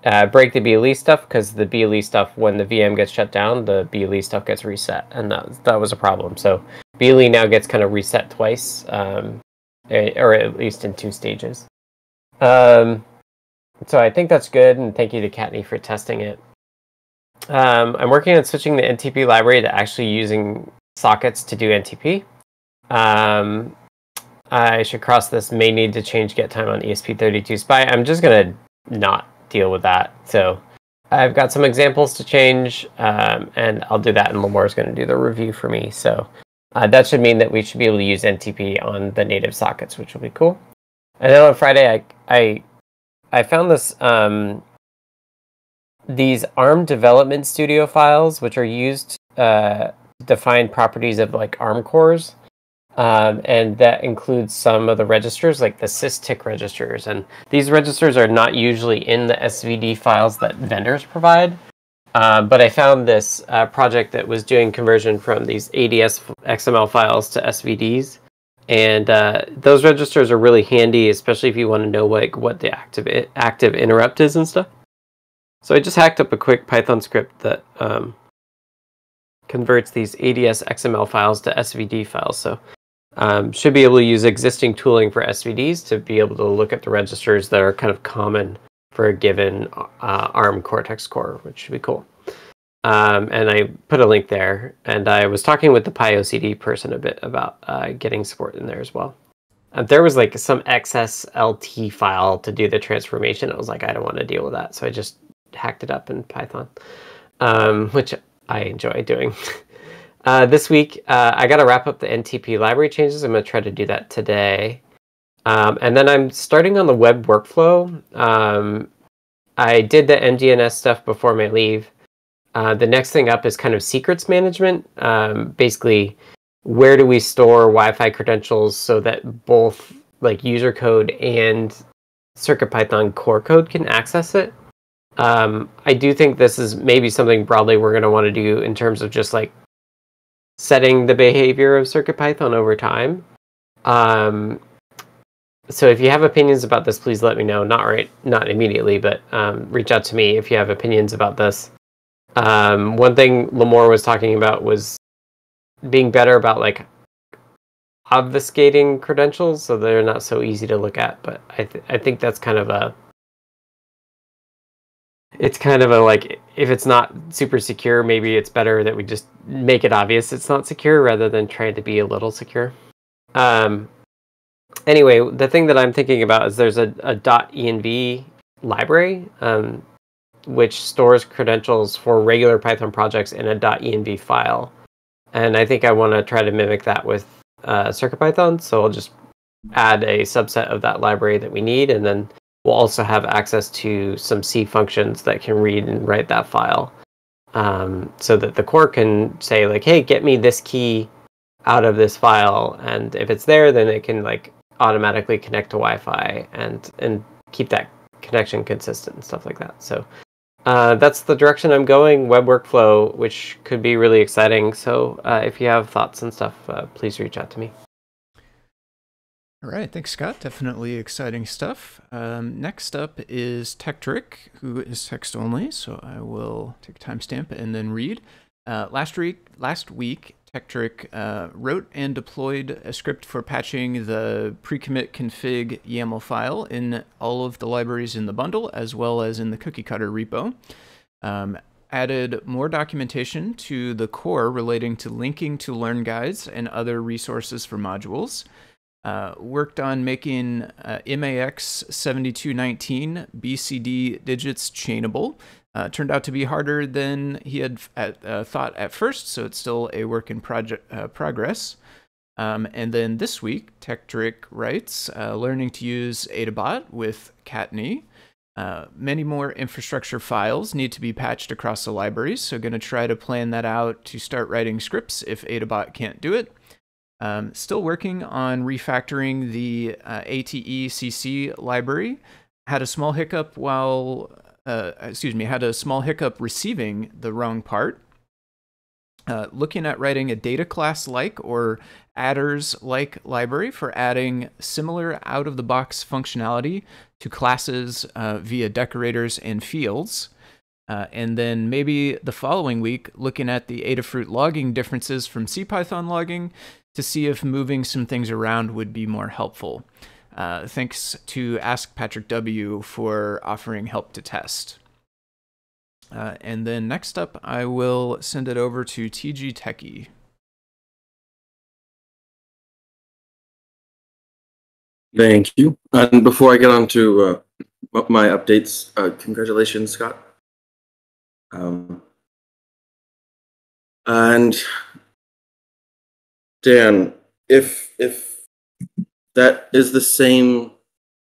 uh, break the B L E stuff, because the B L E stuff, when the V M gets shut down, the B L E stuff gets reset, and that, that was a problem. So B L E now gets kind of reset twice, um, or at least in two stages. Um, so I think that's good, and thank you to Katney for testing it. Um, I'm working on switching the N T P library to actually using sockets to do N T P. Um, I should cross this. May need to change get time on E S P thirty-two Spy. I'm just going to not deal with that. So I've got some examples to change, um, and I'll do that, and Lamar is going to do the review for me. So uh, that should mean that we should be able to use N T P on the native sockets, which will be cool. And then on Friday, I, I, I found this... Um, these A R M development studio files, which are used uh, to define properties of like A R M cores, um, and that includes some of the registers, like the sys tick registers. And these registers are not usually in the S V D files that vendors provide. Uh, but I found this uh, project that was doing conversion from these A D S X M L files to S V Ds, and uh, those registers are really handy, especially if you want to know like what the active active interrupt is and stuff. So I just hacked up a quick Python script that um, converts these A D S X M L files to S V D files. So um, should be able to use existing tooling for S V Ds to be able to look at the registers that are kind of common for a given uh, A R M Cortex core, which should be cool. Um, and I put a link there, and I was talking with the P Y O C D person a bit about uh, getting support in there as well. Uh, there was like some X S L T file to do the transformation. I was like, I don't want to deal with that. So I just hacked it up in Python, um, which I enjoy doing. uh, this week, uh, I got to wrap up the N T P library changes. I'm going to try to do that today. Um, and then I'm starting on the web workflow. Um, I did the M D N S stuff before my leave. Uh, the next thing up is kind of secrets management. Um, basically, where do we store Wi-Fi credentials so that both like user code and CircuitPython core code can access it? Um, I do think this is maybe something broadly we're going to want to do in terms of just like setting the behavior of CircuitPython over time. Um, so if you have opinions about this, please let me know. Not right, not immediately, but um, reach out to me if you have opinions about this. Um, one thing Lamore was talking about was being better about like obfuscating credentials so they're not so easy to look at. But I th I think that's kind of a it's kind of a like if it's not super secure, maybe it's better that we just make it obvious it's not secure rather than trying to be a little secure. Um, anyway, the thing that I'm thinking about is there's a, a .env library um, which stores credentials for regular Python projects in a .env file. And I think I want to try to mimic that with uh, CircuitPython. So I'll just add a subset of that library that we need, and then we'll also have access to some C functions that can read and write that file, um, so that the core can say like, hey, get me this key out of this file, and if it's there, then it can like automatically connect to Wi-Fi and and keep that connection consistent and stuff like that. So uh, that's the direction I'm going. Web workflow, which could be really exciting. So uh, if you have thoughts and stuff, uh, please reach out to me. All right, thanks, Scott. Definitely exciting stuff. Um, next up is Tektrick, who is text only, so I will take a timestamp and then read. Uh, last week, last week. Tektrick uh, wrote and deployed a script for patching the pre-commit config YAML file in all of the libraries in the bundle, as well as in the cookie cutter repo. Um, added more documentation to the core relating to linking to learn guides and other resources for modules. Uh, worked on making uh, M A X seventy-two nineteen B C D digits chainable. Uh, turned out to be harder than he had at, uh, thought at first, so it's still a work in project, uh, progress. Um, and then this week, Tektrick writes, uh, learning to use Adabot with Katney. Uh, many more infrastructure files need to be patched across the libraries, so going to try to plan that out to start writing scripts if Adabot can't do it. Um, still working on refactoring the uh, A T E C C library. Had a small hiccup while... Uh, excuse me, had a small hiccup receiving the wrong part. Uh, looking at writing a data class-like or adders-like library for adding similar out-of-the-box functionality to classes uh, via decorators and fields. Uh, and then maybe the following week, looking at the Adafruit logging differences from CPython logging to see if moving some things around would be more helpful. Uh, thanks to Ask Patrick W for offering help to test. Uh, and then next up, I will send it over to T G Techie. Thank you. And before I get on to uh, my updates, uh, congratulations, Scott. Um, and Dan, if if. That is the same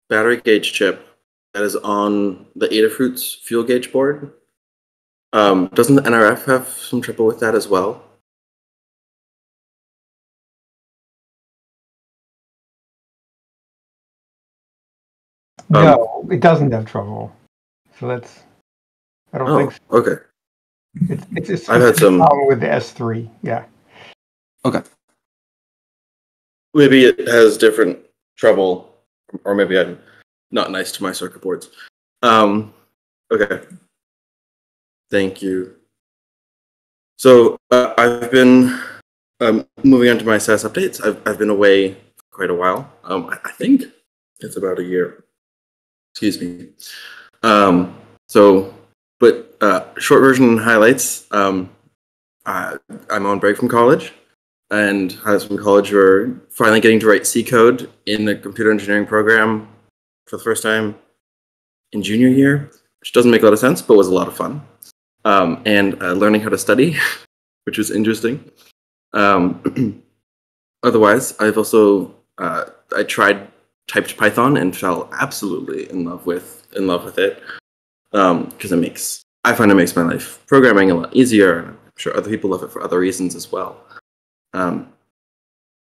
battery gauge chip that is on the Adafruit's fuel gauge board. Um, doesn't the N R F have some trouble with that as well? No, um, it doesn't have trouble. So that's, I don't oh, think so. Okay. It's, it's, it's, I've it's had some problem with the S three, yeah. Okay. Maybe it has different trouble, or maybe I'm not nice to my circuit boards. Um, okay. Thank you. So uh, I've been um, moving on to my S A S updates. I've, I've been away quite a while. Um, I, I think it's about a year. Excuse me. Um, so, but uh, short version highlights. Um, I, I'm on break from college. And highlights from college were finally getting to write C code in a computer engineering program for the first time in junior year, which doesn't make a lot of sense, but was a lot of fun. Um, and uh, learning how to study, which was interesting. Um, otherwise, I've also uh, I tried typed Python and fell absolutely in love with in love with it because um, it makes I find it makes my life programming a lot easier, and I'm sure other people love it for other reasons as well. Um,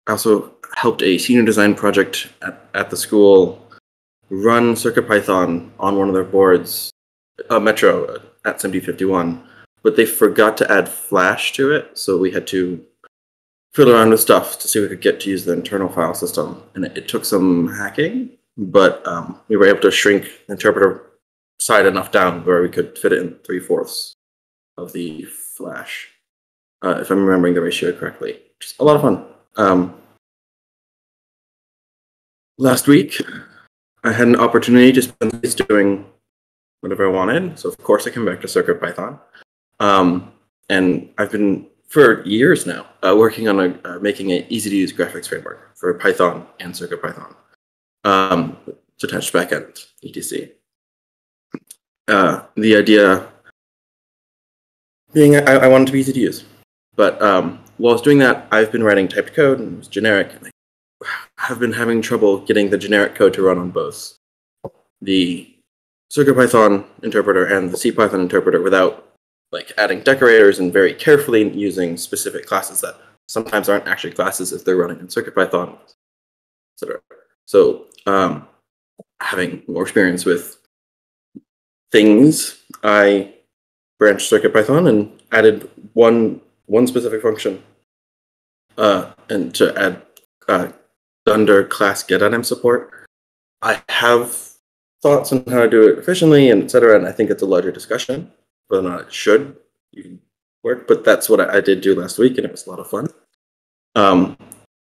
I also helped a senior design project at, at the school run CircuitPython on one of their boards, uh, Metro at seventy fifty-one, but they forgot to add Flash to it, so we had to fiddle around with stuff to see if we could get to use the internal file system. And it, it took some hacking, but um, we were able to shrink the interpreter side enough down where we could fit it in three-fourths of the flash, uh, if I'm remembering the ratio correctly. Just a lot of fun. Um, last week, I had an opportunity to spend days doing whatever I wanted. So of course I came back to CircuitPython. Um, and I've been, for years now, uh, working on a, uh, making an easy-to-use graphics framework for Python and CircuitPython. Um, detached backend, et cetera. Uh, the idea being I, I wanted to be easy to use. But um, while I was doing that, I've been writing typed code, and it was generic. And I have been having trouble getting the generic code to run on both the CircuitPython interpreter and the CPython interpreter without like adding decorators and very carefully using specific classes that sometimes aren't actually classes if they're running in CircuitPython, et cetera. So um, having more experience with things, I branched CircuitPython and added one one specific function, uh, and to add uh, under class getItem support. I have thoughts on how to do it efficiently and et cetera. And I think it's a larger discussion, whether or not it should work. But that's what I, I did do last week, and it was a lot of fun. Um,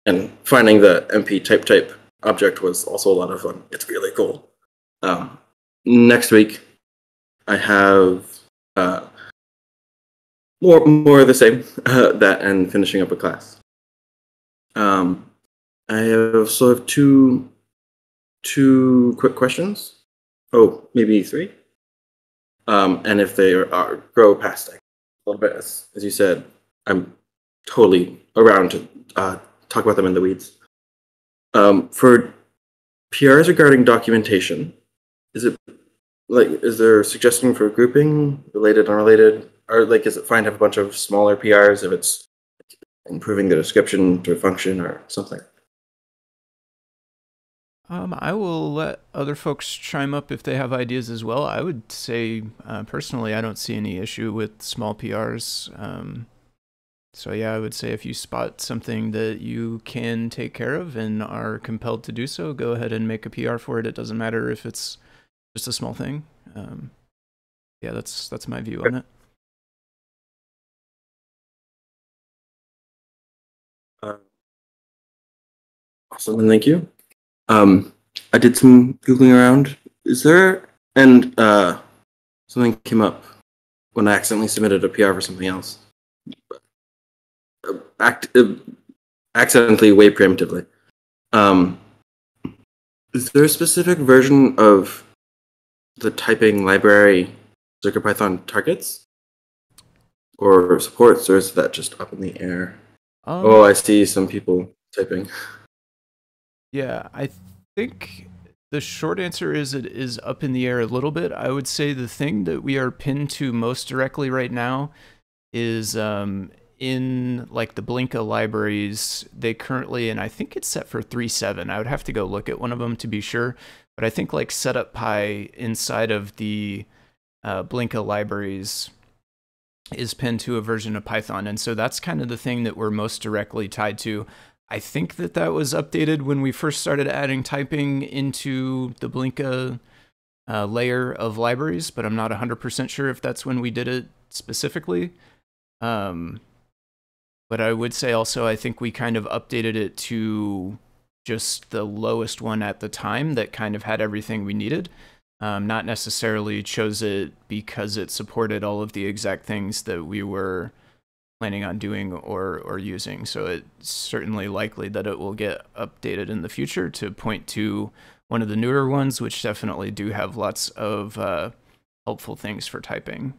and finding the M P type type object was also a lot of fun. It's really cool. Um, next week, I have uh, more, more of the same, uh, that and finishing up a class. Um, I also have two, two quick questions. Oh, maybe three. Um, and if they are, are grow past a little bit, as, as you said, I'm totally around to uh, talk about them in the weeds. Um, for P Rs regarding documentation, is it like, is there a suggestion for grouping, related, unrelated? Or like, is it fine to have a bunch of smaller P Rs if it's improving the description to a function or something? Um, I will let other folks chime up if they have ideas as well. I would say, uh, personally, I don't see any issue with small P Rs. Um, so yeah, I would say if you spot something that you can take care of and are compelled to do so, go ahead and make a P R for it. It doesn't matter if it's just a small thing. Um, yeah, that's that's my view on it. Uh, awesome, and thank you. Um, I did some Googling around. Is there, and uh, something came up when I accidentally submitted a P R for something else. Act, uh, accidentally, way preemptively. Um, is there a specific version of the typing library CircuitPython targets or supports, or is that just up in the air? Um, oh, I see some people typing. Yeah, I think the short answer is it is up in the air a little bit. I would say the thing that we are pinned to most directly right now is um, in like the Blinka libraries. They currently, and I think it's set for three point seven. I would have to go look at one of them to be sure. But I think like setup Pi inside of the uh, Blinka libraries is pinned to a version of Python. And so that's kind of the thing that we're most directly tied to. I think that that was updated when we first started adding typing into the Blinka uh, layer of libraries, but I'm not one hundred percent sure if that's when we did it specifically. Um, but I would say also, I think we kind of updated it to just the lowest one at the time that kind of had everything we needed. Um, not necessarily chose it because it supported all of the exact things that we were planning on doing or or using. So it's certainly likely that it will get updated in the future to point to one of the newer ones, which definitely do have lots of uh, helpful things for typing.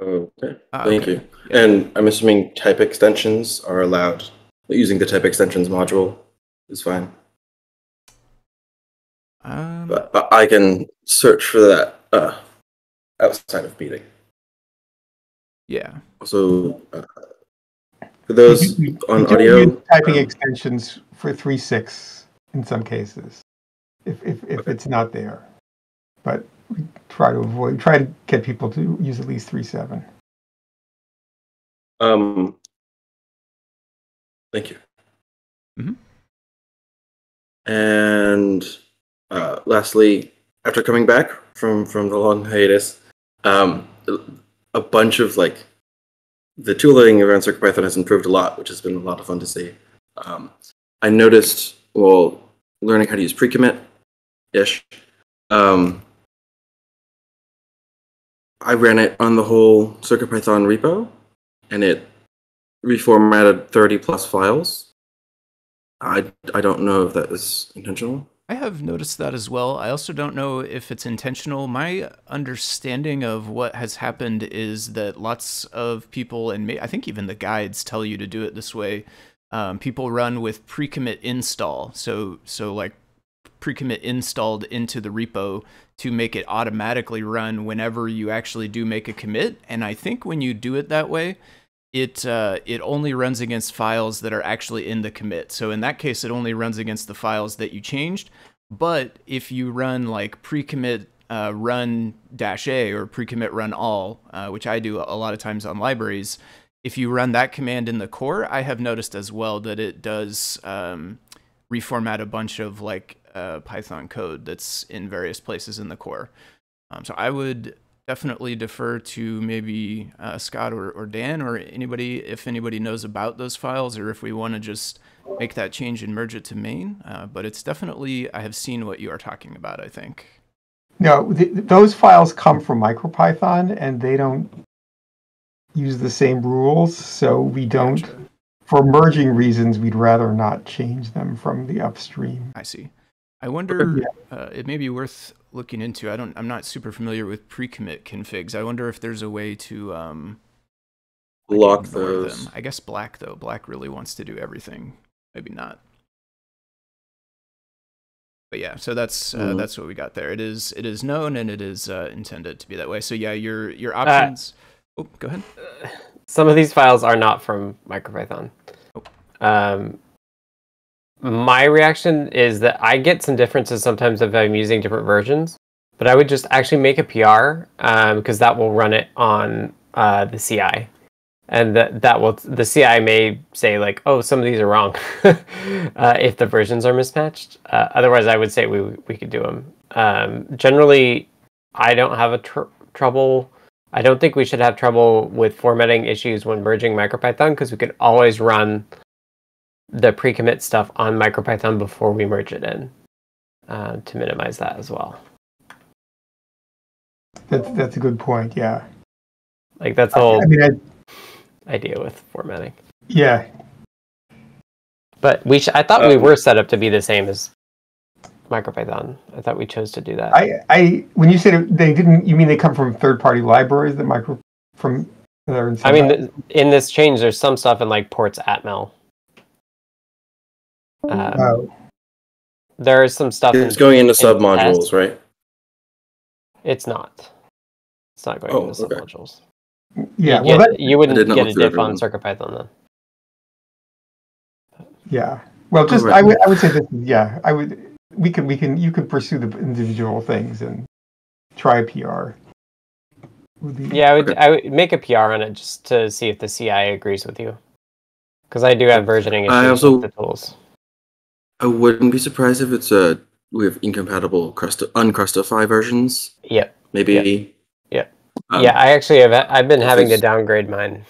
Okay, ah, thank okay. you. Yeah. And I'm assuming type extensions are allowed. Using the type extensions module is fine. Um, but, but I can search for that uh, outside of meeting. Yeah. So uh, for those we, on we audio, typing um, extensions for three point six in some cases, if if, if okay. it's not there, but we try to avoid try to get people to use at least three point seven. Um, Thank you. Mm-hmm. And uh, lastly, after coming back from, from the long hiatus, um, a bunch of like the tooling around CircuitPython has improved a lot, which has been a lot of fun to see. Um, I noticed well learning how to use pre-commit ish. Um, I ran it on the whole CircuitPython repo, and it reformatted thirty plus files. I, I don't know if that was intentional. I have noticed that as well. I also don't know if it's intentional. My understanding of what has happened is that lots of people, and I think even the guides tell you to do it this way, um, people run with pre-commit install. So, so like pre-commit installed into the repo to make it automatically run whenever you actually do make a commit. And I think when you do it that way, it uh, it only runs against files that are actually in the commit. So in that case, it only runs against the files that you changed. But if you run like pre-commit uh, run dash A or pre-commit run all, uh, which I do a lot of times on libraries, if you run that command in the core, I have noticed as well that it does um, reformat a bunch of like uh, Python code that's in various places in the core. Um, so I would definitely defer to maybe uh, Scott or, or Dan or anybody, if anybody knows about those files, or if we want to just make that change and merge it to main. Uh, but it's definitely, I have seen what you are talking about, I think. No, th those files come from MicroPython, and they don't use the same rules. So we don't, gotcha. For merging reasons, we'd rather not change them from the upstream. I see. I wonder, yeah. uh, it may be worth looking into. I don't, I'm not super familiar with pre-commit configs. I wonder if there's a way to um, lock those. Them. I guess Black though. Black really wants to do everything. Maybe not. But yeah, so that's uh, mm-hmm. that's what we got there. It is it is known and it is uh, intended to be that way. So yeah, your your options. Uh, oh, go ahead. Uh, some of these files are not from MicroPython. Oh. Um, My reaction is that I get some differences sometimes if I'm using different versions, but I would just actually make a P R because um, that will run it on uh, the C I, and that that will the C I may say like, oh, some of these are wrong uh, if the versions are mismatched. Uh, otherwise, I would say we we could do them. Um, generally, I don't have a tr trouble. I don't think we should have trouble with formatting issues when merging MicroPython because we could always run the pre-commit stuff on MicroPython before we merge it in uh, to minimize that as well. That's, that's a good point, yeah. Like that's the whole I mean, I... idea with formatting. Yeah. But we sh I thought um, we were set up to be the same as MicroPython. I thought we chose to do that. I, I when you said they didn't, you mean they come from third-party libraries that micro from? That I mean, th in this change, there's some stuff in like ports atmel. Um, oh. There is some stuff. It's in, going into in sub-modules, right? It's not. It's not going oh, into okay. sub-modules. Yeah, you, well, get, that, you wouldn't get a diff on CircuitPython then. Yeah. Well, just right. I would. I would say this. Yeah, I would. We can. We can. You could pursue the individual things and try a P R. Yeah, I would. Okay. I would make a P R on it just to see if the C I agrees with you, because I do have versioning issues I also... with the tools. I wouldn't be surprised if it's a we have incompatible crust uncrustify versions. Yep. Maybe. Yep. Yeah. Um, yeah. I actually have. I've been having to downgrade mine.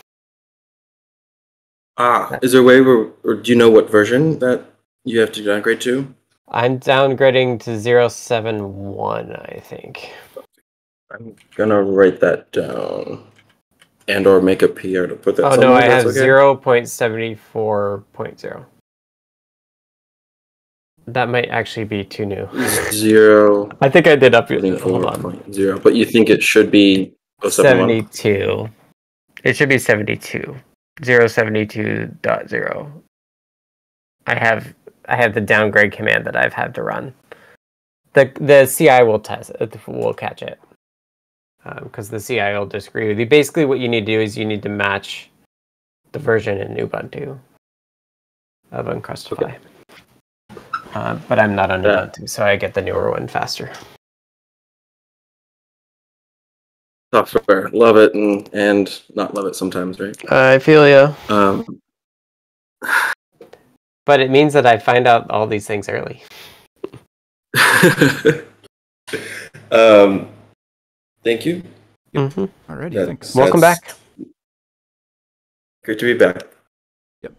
Ah, is there a way where, or do you know what version that you have to downgrade to? I'm downgrading to zero seven one, I think. I'm gonna write that down, and or make a P R to put that. Oh no, I have okay. zero point seven four point zero. That might actually be too new. Zero. I think I did up your hold on. Zero, but you think it should be seventy-two. It should be seventy-two. zero seventy-two point zero. I have I have the downgrade command that I've had to run. The the C I will test it. Will catch it because um, the C I will disagree with you. Basically, what you need to do is you need to match the version in Ubuntu of Uncrustify. Okay. Uh, but I'm not on Ubuntu, yeah. So I get the newer one faster. Software, love it and and not love it sometimes, right? Uh, I feel you. Yeah. Um, But it means that I find out all these things early. um, thank you. Yep. Mm-hmm. Alrighty, that, thanks. Welcome back. Good to be back. Yep.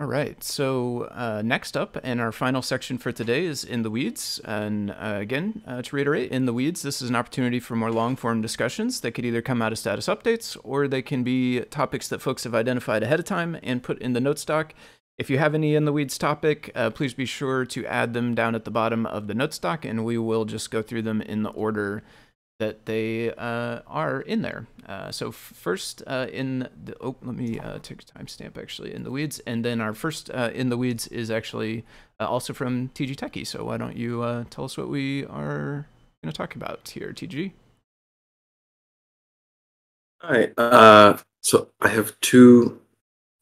All right. So uh, next up, and our final section for today, is In the Weeds. And uh, again, uh, to reiterate, In the Weeds, this is an opportunity for more long-form discussions that could either come out of status updates, or they can be topics that folks have identified ahead of time and put in the notes doc. If you have any In the Weeds topic, uh, please be sure to add them down at the bottom of the notes doc, and we will just go through them in the order that they uh, are in there. Uh, so first uh, in the, oh, let me uh, take a timestamp actually, In the Weeds. And then our first uh, In the Weeds is actually uh, also from T G Techie. So why don't you uh, tell us what we are going to talk about here, T G? All right. Uh, so I have two...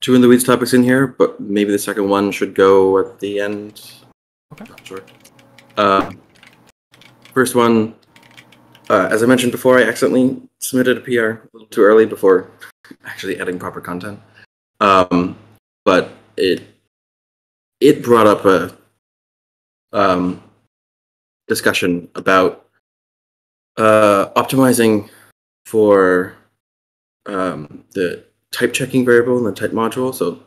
Two In the Weeds topics in here, but maybe the second one should go at the end. Okay. Not sure. Uh, first one, uh, as I mentioned before, I accidentally submitted a P R a little too early before actually adding proper content. Um, but it it brought up a um, discussion about uh, optimizing for um, the type checking variable in the type module. So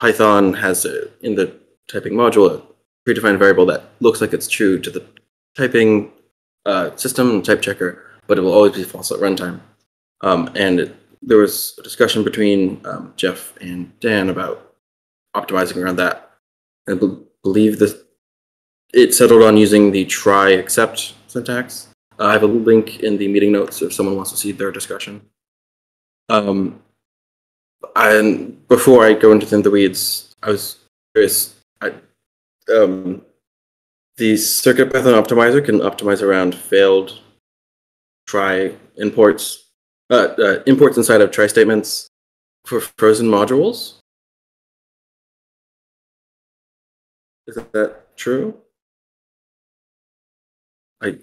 Python has a, in the typing module, a predefined variable that looks like it's true to the typing uh, system and type checker, but it will always be false at runtime. Um, and it, there was a discussion between um, Jeff and Dan about optimizing around that. I believe this, it settled on using the try except syntax. Uh, I have a link in the meeting notes if someone wants to see their discussion. Um, And before I go into the weeds, I was curious. I, um, the CircuitPython optimizer can optimize around failed try imports, uh, uh, imports inside of try statements for frozen modules. Is that true? I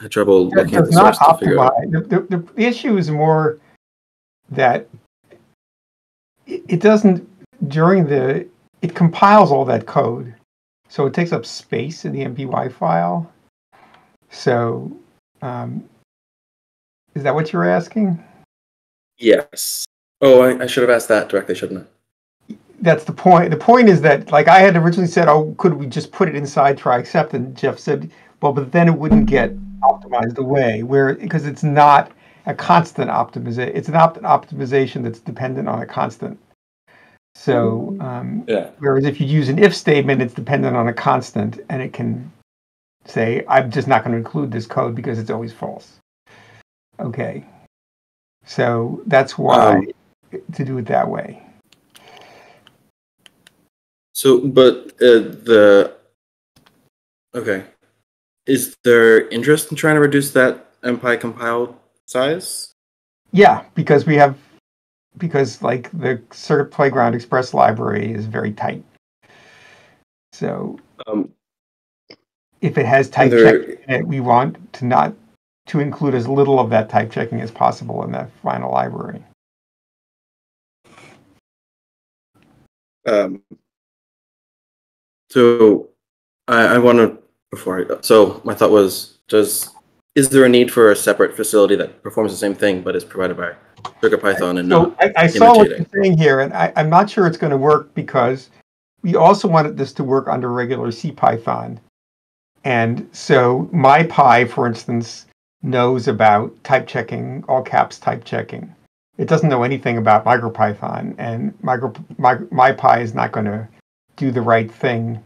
had trouble looking at the source to figure out. The, the, the issue is more that it doesn't, during the, it compiles all that code. So it takes up space in the M P Y file. So um, is that what you were asking? Yes. Oh, I, I should have asked that directly, shouldn't I? That's the point. The point is that, like, I had originally said, oh, could we just put it inside try except? And Jeff said, well, but then it wouldn't get optimized away, where, because it's not a constant optimization. It's an opt optimization that's dependent on a constant. So, um, yeah. Whereas if you use an if statement, it's dependent on a constant, and it can say, I'm just not going to include this code because it's always false. Okay. So that's why um, to do it that way. So, but uh, the, okay. Is there interest in trying to reduce that M P Y compiled size? Yeah, because we have, because like the Circuit Playground Express library is very tight. So um, if it has type checking in it, we want to not to include as little of that type checking as possible in that final library. Um, so I, I want to before I so my thought was does. Is there a need for a separate facility that performs the same thing but is provided by CircuitPython and not imitating? I, I saw what you're saying here, and I, I'm not sure it's going to work because we also wanted this to work under regular CPython. And so MyPy, for instance, knows about type checking, all caps type checking. It doesn't know anything about MicroPython, and micro, my, MyPy is not going to do the right thing.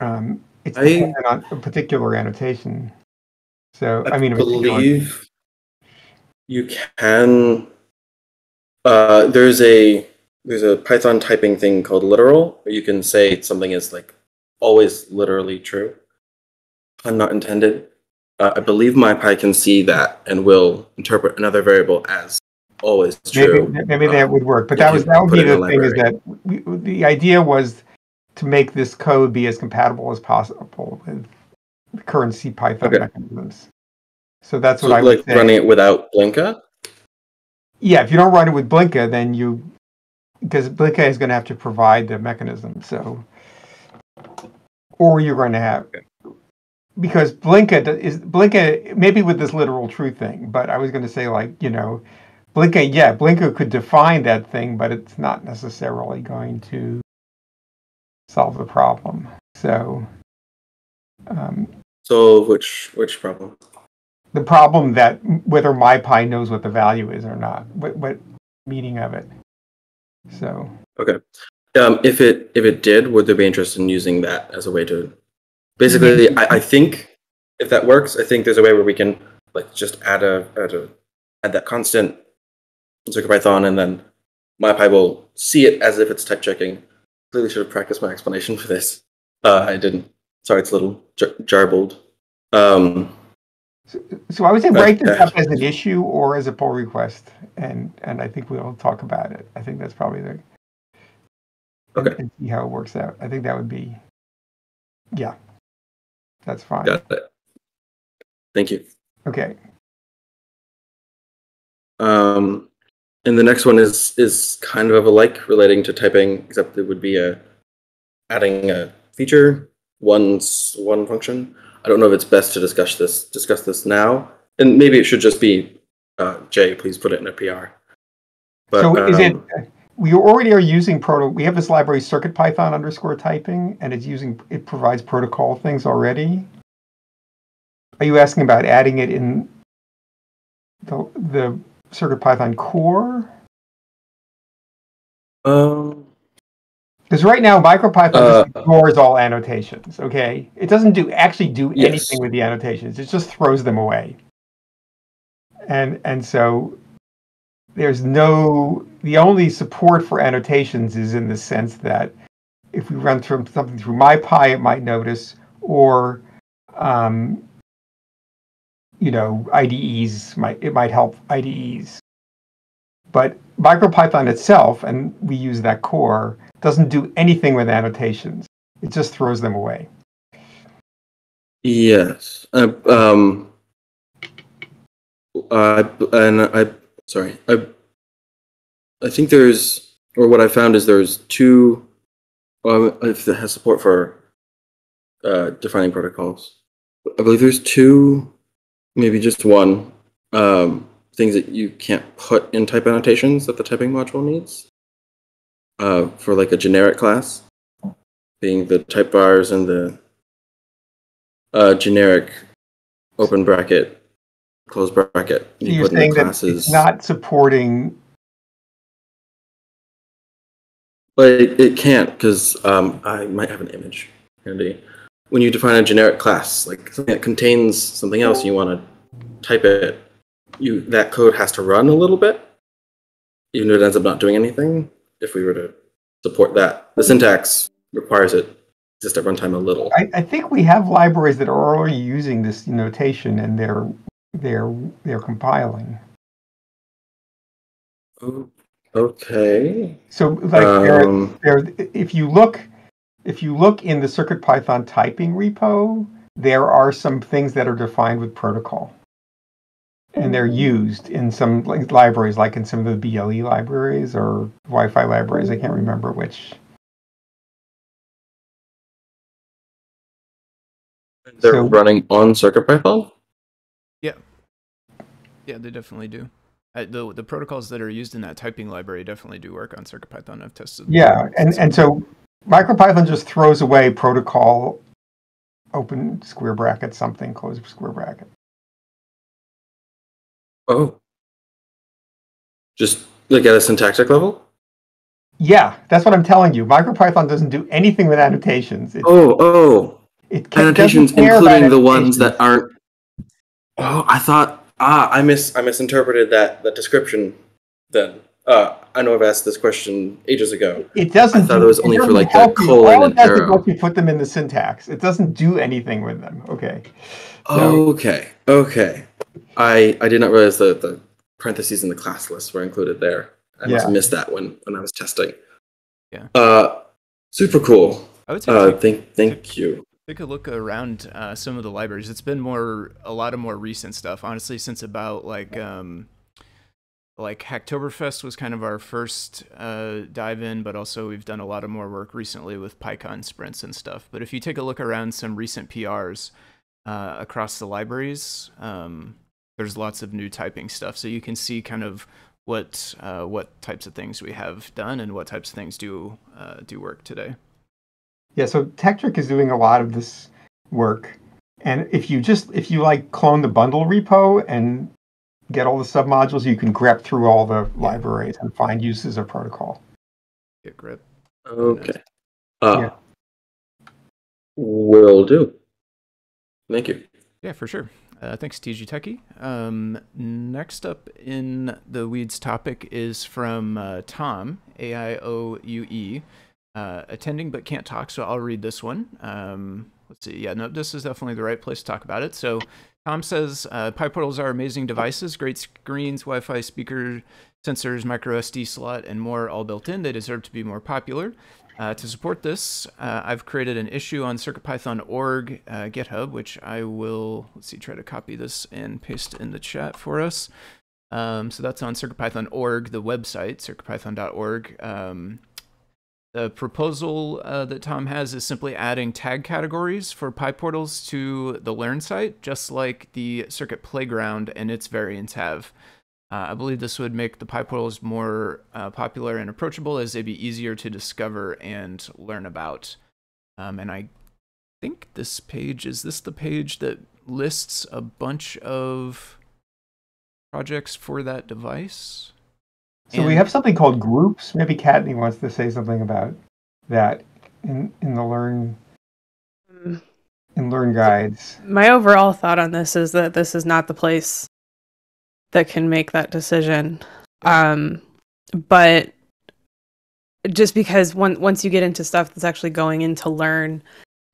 Um, It's dependent I, on a particular annotation. So, I, I mean, believe you can. Uh, there's a there's a Python typing thing called literal, where you can say something is like always literally true, pun not intended. Uh, I believe MyPy can see that and will interpret another variable as always true. Maybe, maybe um, that would work, but that was that would be the thing, is that we, the idea was to make this code be as compatible as possible with the current CPython okay. mechanisms. So that's what so I like would say. Running it without Blinka? Yeah, if you don't run it with Blinka, then you because Blinka is going to have to provide the mechanism. So, or you're going to have, because Blinka is Blinka maybe with this literal true thing. But I was going to say, like, you know, Blinka, yeah, Blinka could define that thing, but it's not necessarily going to solve the problem. So, um, so which which problem? The problem that whether MyPy knows what the value is or not, what, what meaning of it. So okay, um, if it if it did, would they be interested in using that as a way to basically? Mm-hmm. I, I think if that works, I think there's a way where we can like just add a add a add that constant in CircuitPython, and then MyPy will see it as if it's type checking. Clearly, should have practiced my explanation for this. Uh, I didn't. Sorry, it's a little jar jarbled. Um, So, so I would say break this up as an issue or as a pull request, and and I think we'll talk about it. I think that's probably the okay. And, and see how it works out. I think that would be, yeah, that's fine. Got it. Thank you. Okay. Um, and the next one is is kind of a like relating to typing, except it would be a adding a feature, one's one function. I don't know if it's best to discuss this discuss this now, and maybe it should just be uh, Jay. Please put it in a P R. But, so is um, it? We already are using proto. We have this library CircuitPython underscore typing, and it's using it provides protocol things already. Are you asking about adding it in the the CircuitPython core? Um. Because right now, MicroPython ignores uh, all annotations. Okay, it doesn't do actually do yes. anything with the annotations. It just throws them away. And and so there's no the only support for annotations is in the sense that if we run through something through MyPy, it might notice, or um, you know, I D Es might it might help I D Es. But MicroPython itself, and we use that core, doesn't do anything with annotations. It just throws them away. Yes. Uh, um, uh, and I, sorry, I, I think there's, or what I found is there's two, um, if it has support for uh, defining protocols, I believe there's two, maybe just one, um, things that you can't put in type annotations that the typing module needs. Uh, for like a generic class, being the type bars and the uh, generic open bracket, close bracket. So you're saying that it's not supporting? But it, it can't, because um, I might have an image handy. When you define a generic class, like something that contains something else, and you want to type it. You that code has to run a little bit, even though it ends up not doing anything. If we were to support that, the syntax requires it just at runtime a little. I, I think we have libraries that are already using this notation, and they're they're they're compiling. Okay. So, like, um, there, there, if you look, if you look in the CircuitPython typing repo, there are some things that are defined with protocol, and they're used in some libraries, like in some of the B L E libraries or Wi-Fi libraries. I can't remember which. They're so, running on CircuitPython? Yeah. Yeah, they definitely do. Uh, the, the protocols that are used in that typing library definitely do work on CircuitPython. I've tested them. Yeah, and, and so MicroPython just throws away protocol, open square bracket, something, close square bracket. Oh, just like at a syntactic level? Yeah, that's what I'm telling you. MicroPython doesn't do anything with annotations. It, oh, oh, it can, annotations, including annotations. The ones that aren't. Oh, I thought ah, I mis I misinterpreted that that description. Then uh, I know I've asked this question ages ago. It doesn't. I thought do, it was only for like the colon and arrow. Help you put them in the syntax. It doesn't do anything with them. Okay. So, okay. Okay. I, I did not realize that the parentheses in the class list were included there. I yeah. must have missed that when, when I was testing. Yeah. Uh, super cool. I would say uh, take, thank, thank take, you. Take a look around uh, some of the libraries. It's been more a lot of more recent stuff, honestly, since about like um, like Hacktoberfest was kind of our first uh, dive in, but also we've done a lot of more work recently with PyCon sprints and stuff. But if you take a look around some recent P Rs uh, across the libraries, um, there's lots of new typing stuff. So you can see kind of what uh, what types of things we have done and what types of things do uh, do work today. Yeah, so Tektrick is doing a lot of this work. And if you just, if you like clone the bundle repo and get all the submodules, you can grep through all the libraries and find uses of protocol. Get grep. Okay. Uh, yeah. Will do. Thank you. Yeah, for sure. Uh, thanks, T G Techie. Um, next up in the weeds topic is from uh, Tom, A I O U E, uh, attending but can't talk, so I'll read this one. Um, let's see. Yeah, no, this is definitely the right place to talk about it. So Tom says, uh, PyPortals are amazing devices, great screens, Wi-Fi, speaker, sensors, micro S D slot, and more all built in. They deserve to be more popular. Uh, to support this, uh, I've created an issue on CircuitPython dot org uh, GitHub, which I will, let's see, try to copy this and paste in the chat for us. Um, so that's on CircuitPython dot org, the website, CircuitPython dot org. Um, the proposal uh, that Tom has is simply adding tag categories for PyPortals to the Learn site, just like the Circuit Playground and its variants have. Uh, I believe this would make the PyPortals more uh, popular and approachable, as they'd be easier to discover and learn about. Um, and I think this page, is this the page that lists a bunch of projects for that device? So and we have something called groups. Maybe Katney wants to say something about that in, in the Learn... in Learn guides. My overall thought on this is that this is not the place that can make that decision. Um, but just because one, once you get into stuff that's actually going into Learn,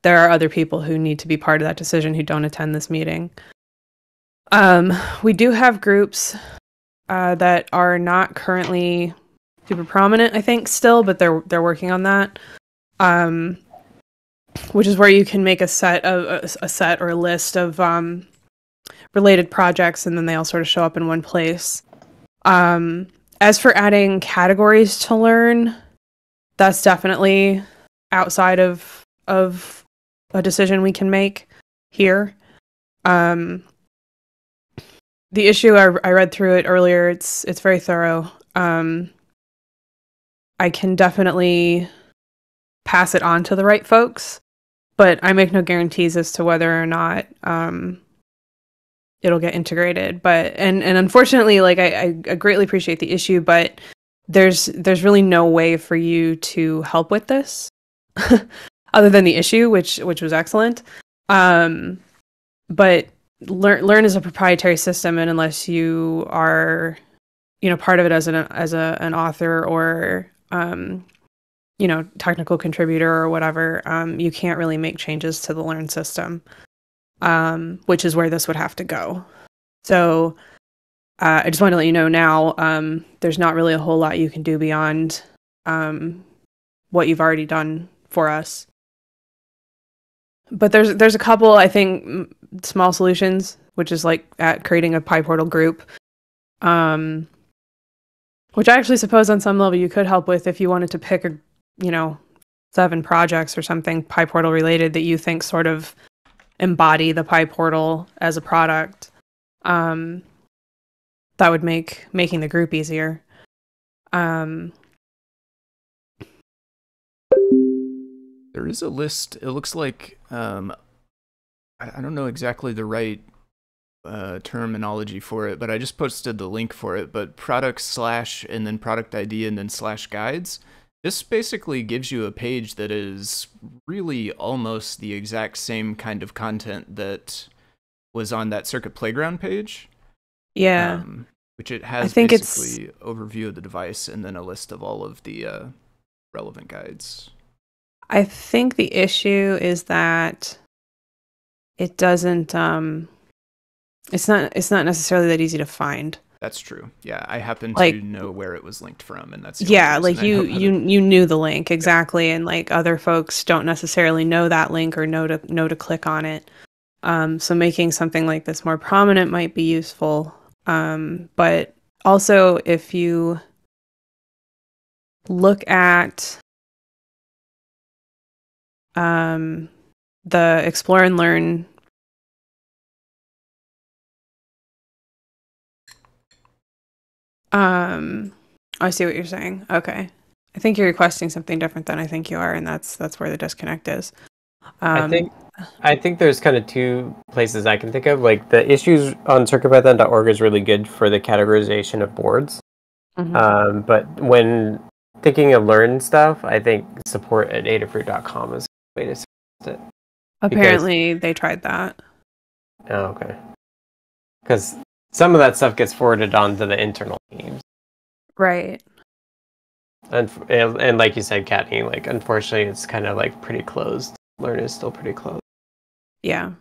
there are other people who need to be part of that decision who don't attend this meeting. Um, we do have groups uh, that are not currently super prominent, I think, still, but they're, they're working on that. Um, which is where you can make a set of a, a set or a list of, um, related projects, and then they all sort of show up in one place. Um, as for adding categories to Learn, that's definitely outside of of a decision we can make here. Um, the issue, I, I read through it earlier, it's it's very thorough. Um, I can definitely pass it on to the right folks, but I make no guarantees as to whether or not um, it'll get integrated. But and and unfortunately, like I, I greatly appreciate the issue, but there's there's really no way for you to help with this other than the issue, which which was excellent. Um, but Learn Learn is a proprietary system, and unless you are, you know, part of it as an as a an author or um, you know, technical contributor or whatever, um, you can't really make changes to the Learn system. Um, which is where this would have to go. So uh, I just want to let you know now, um, there's not really a whole lot you can do beyond um, what you've already done for us. But there's there's a couple, I think, small solutions, which is like at creating a PyPortal group, um, which I actually suppose on some level you could help with if you wanted to pick, a, you know, seven projects or something PyPortal related that you think sort of embody the PyPortal as a product. Um, that would make making the group easier. Um, there is a list. It looks like um, I, I don't know exactly the right uh, terminology for it, but I just posted the link for it. But product slash and then product I D and then slash guides. This basically gives you a page that is really almost the exact same kind of content that was on that Circuit Playground page. Yeah. Um, which it has I think basically it's... overview of the device and then a list of all of the uh, relevant guides. I think the issue is that it doesn't, um, it's not, it's not necessarily that easy to find. That's true. Yeah, I happen to like, know where it was linked from, and that's yeah. Like you, you, you knew the link exactly, yeah. And like other folks don't necessarily know that link or know to know to click on it. Um, so making something like this more prominent might be useful. Um, but Also, if you look at um, the Explore and Learn um, I see what you're saying. Okay. I think you're requesting something different than I think you are, and that's that's where the disconnect is. Um, I think I think there's kind of two places I can think of. Like the issues on circuit python dot org is really good for the categorization of boards, mm-hmm. um, but when thinking of learn stuff, I think support at adafruit dot com is a way to support it. Apparently, because they tried that. Oh, okay. Because some of that stuff gets forwarded onto the internal teams. Right. And, and like you said, Katney, like, unfortunately, it's kind of, like, pretty closed. Learn is still pretty closed. Yeah.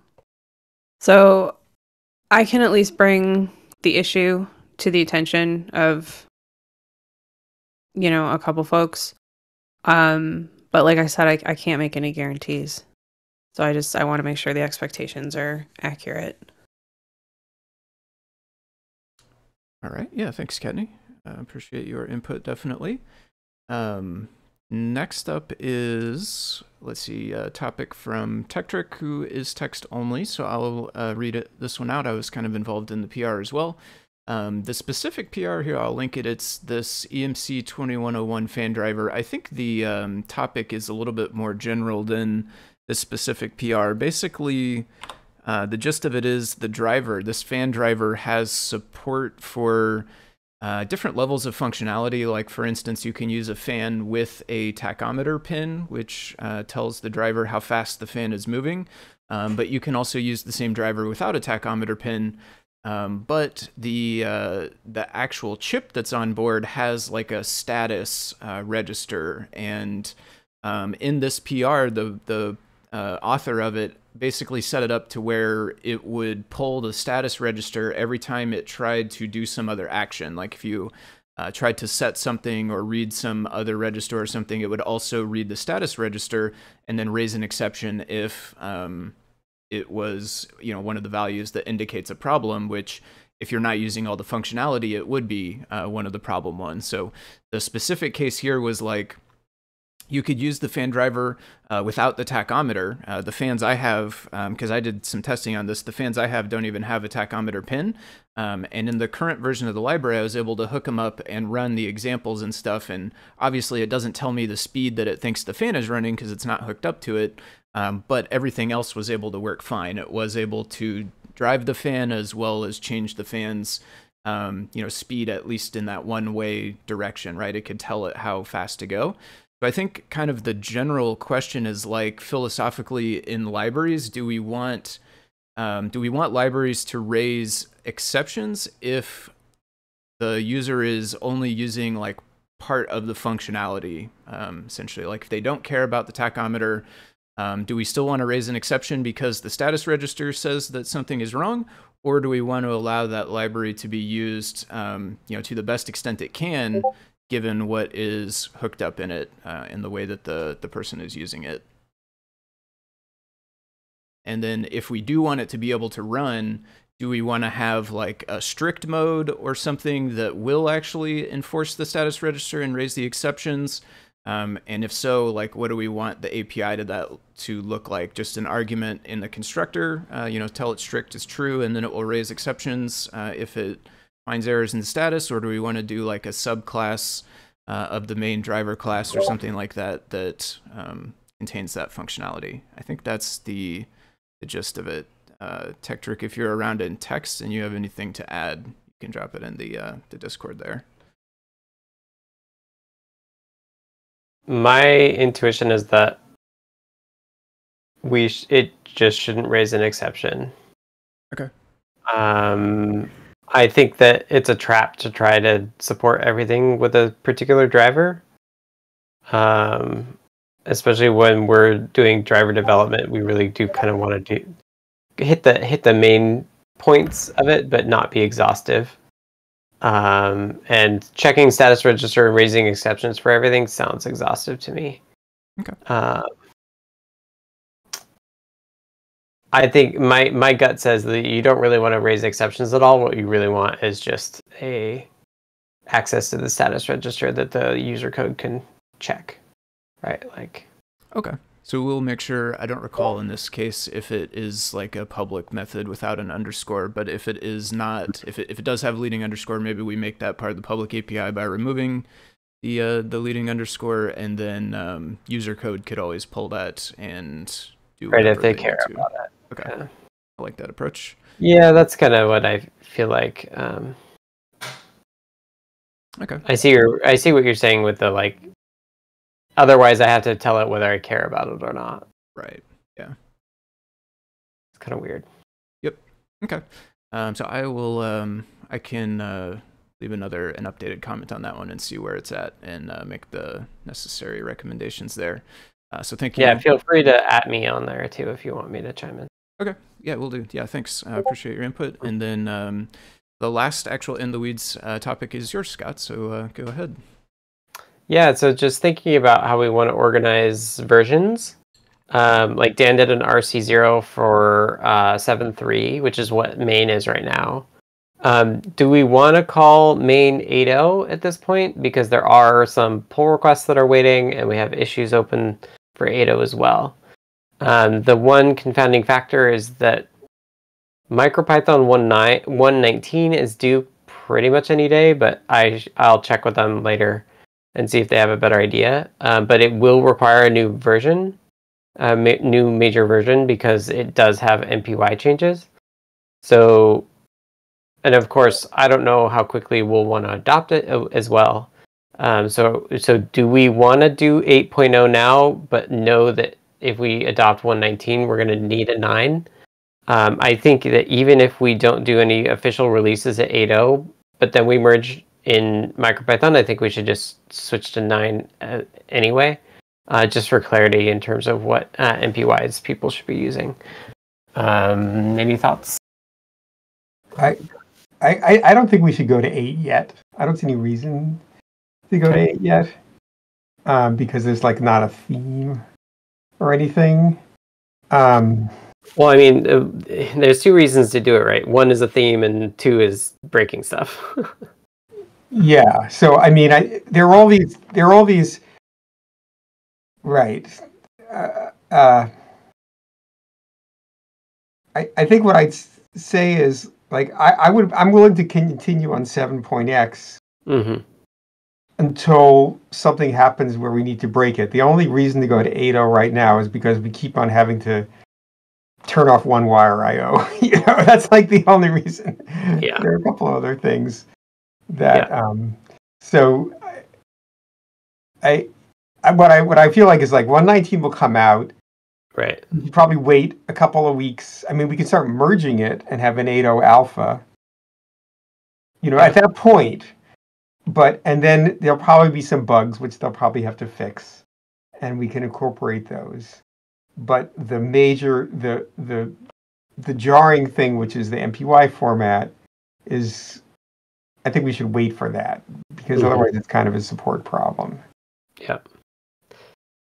So I can at least bring the issue to the attention of, you know, a couple folks. Um, but like I said, I, I can't make any guarantees. So I just, I want to make sure the expectations are accurate. All right. Yeah, thanks, Katney. I appreciate your input, definitely. Um, next up is, let's see, a topic from Tektrick, who is text only, so I'll uh, read it, this one out. I was kind of involved in the P R as well. Um, the specific P R here, I'll link it, it's this E M C twenty-one oh one fan driver. I think the um, topic is a little bit more general than the specific P R. Basically, uh, the gist of it is the driver, this fan driver has support for Uh, different levels of functionality. Like, for instance, you can use a fan with a tachometer pin, which uh, tells the driver how fast the fan is moving. Um, but you can also use the same driver without a tachometer pin. Um, but the uh, the actual chip that's on board has like a status uh, register. And um, in this P R, the the uh, author of it basically set it up to where it would pull the status register every time it tried to do some other action. Like if you uh, tried to set something or read some other register or something, it would also read the status register and then raise an exception if um, it was, you know, one of the values that indicates a problem, which if you're not using all the functionality, it would be uh, one of the problem ones. So the specific case here was like, you could use the fan driver uh, without the tachometer. Uh, the fans I have, because um, I did some testing on this, the fans I have don't even have a tachometer pin. Um, and in the current version of the library, I was able to hook them up and run the examples and stuff. And obviously, it doesn't tell me the speed that it thinks the fan is running because it's not hooked up to it. Um, but everything else was able to work fine. It was able to drive the fan as well as change the fan's um, you know, speed, at least in that one-way direction, right? It could tell it how fast to go. So I think kind of the general question is, like, philosophically in libraries, do we want um, do we want libraries to raise exceptions if the user is only using like part of the functionality, um, essentially? Like if they don't care about the tachometer, um, do we still want to raise an exception because the status register says that something is wrong? Or do we want to allow that library to be used um, you know, to the best extent it can, given what is hooked up in it uh, in the way that the, the person is using it? And then if we do want it to be able to run, do we want to have like a strict mode or something that will actually enforce the status register and raise the exceptions? Um, and if so, like, what do we want the A P I to that to look like? Just an argument in the constructor, uh, you know, tell it strict is true, and then it will raise exceptions uh, if it finds errors in the status? Or do we want to do like a subclass uh, of the main driver class or something like that that um, contains that functionality? I think that's the, the gist of it. Uh, Tektrick, if you're around in text and you have anything to add, you can drop it in the, uh, the Discord there. My intuition is that we sh it just shouldn't raise an exception. Okay. Um... I think that it's a trap to try to support everything with a particular driver. Um, especially when we're doing driver development, we really do kind of want to do, hit the hit the main points of it, but not be exhaustive. Um, and checking status register and raising exceptions for everything sounds exhaustive to me. Okay. Uh, I think my, my gut says that you don't really want to raise exceptions at all. What you really want is just a access to the status register that the user code can check, right? Like, okay. So we'll make sure, I don't recall in this case if it is like a public method without an underscore, but if it is not, if it, if it does have leading underscore, maybe we make that part of the public A P I by removing the uh, the leading underscore, and then um, user code could always pull that and do right if they, they care to. about it. Okay, yeah. I like that approach. Yeah, that's kind of what I feel like. Um, okay, I see your I see what you're saying with the like. Otherwise, I have to tell it whether I care about it or not. Right. Yeah. It's kind of weird. Yep. Okay. Um, so I will. Um, I can uh, leave another an updated comment on that one and see where it's at and uh, make the necessary recommendations there. Uh, so thank you. Yeah. Feel free to at me on there too if you want me to chime in. Okay. Yeah, we'll do. Yeah. Thanks. I uh, appreciate your input. And then um, the last actual in the weeds uh, topic is yours, Scott. So uh, go ahead. Yeah, so just thinking about how we want to organize versions. Um, like Dan did an R C zero for uh, seven point three, which is what main is right now. Um, do we want to call main eight point oh at this point? Because there are some pull requests that are waiting, and we have issues open for eight point oh as well. Um, the one confounding factor is that MicroPython one point nineteen is due pretty much any day, but I, I'll check with them later and see if they have a better idea. Um, but it will require a new version, a ma new major version, because it does have M P Y changes. So, and of course, I don't know how quickly we'll want to adopt it as well. Um, so, so do we want to do eight point oh now, but know that if we adopt one point nineteen, we're going to need a nine? Um, I think that even if we don't do any official releases at eight point oh, but then we merge in MicroPython, I think we should just switch to nine uh, anyway, uh, just for clarity in terms of what uh, M P Ys people should be using. Um, any thoughts? I, I I don't think we should go to eight yet. I don't see any reason to go okay. to eight yet, um, because there's like not a theme or anything. Um, well, I mean, uh, there's two reasons to do it, right? One is a theme, and two is breaking stuff. Yeah. So I mean, I there are all these there are all these right. Uh, uh, I I think what I'd say is like I I would I'm willing to continue on seven point X mm-hmm. until something happens where we need to break it. The only reason to go to eight point oh right now is because we keep on having to turn off one wire I O. You know, that's like the only reason. Yeah. There are a couple other things. That yeah. um so I, I what I what I feel like is like one nineteen will come out, right? You probably wait a couple of weeks. I mean, we can start merging it and have an eight point oh alpha, you know, yeah. at that point. But and then there'll probably be some bugs which they'll probably have to fix, and we can incorporate those. But the major the the the jarring thing, which is the M P Y format, is I think we should wait for that, because mm-hmm. otherwise it's kind of a support problem. Yeah.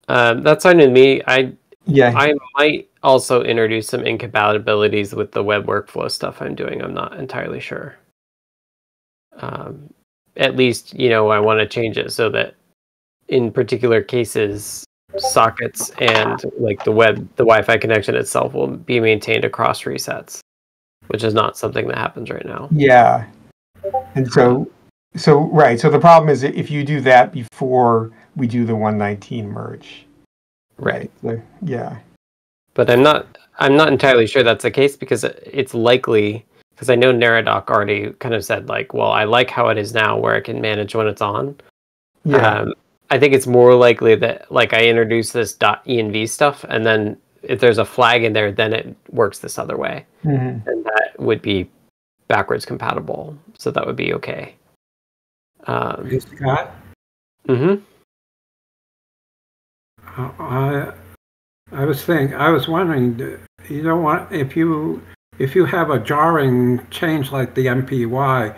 Um, that's fine with me. I yeah. I might also introduce some incompatibilities with the web workflow stuff I'm doing. I'm not entirely sure. Um, at least, you know, I want to change it so that in particular cases, sockets and like the web, the Wi-Fi connection itself will be maintained across resets, which is not something that happens right now. Yeah. And so, so right. So the problem is if you do that before we do the one nineteen merge, right? right. So, yeah. But I'm not. I'm not entirely sure that's the case, because it's likely, because I know Nerdoc already kind of said like, well, I like how it is now, where I can manage when it's on. Yeah. Um, I think it's more likely that like I introduce this .env stuff, and then if there's a flag in there, then it works this other way, mm-hmm. and that would be backwards compatible, so that would be okay. Um, hey, Scott? Mm-hmm. I, I was thinking, I was wondering, you don't want, if you if you have a jarring change like the M P Y,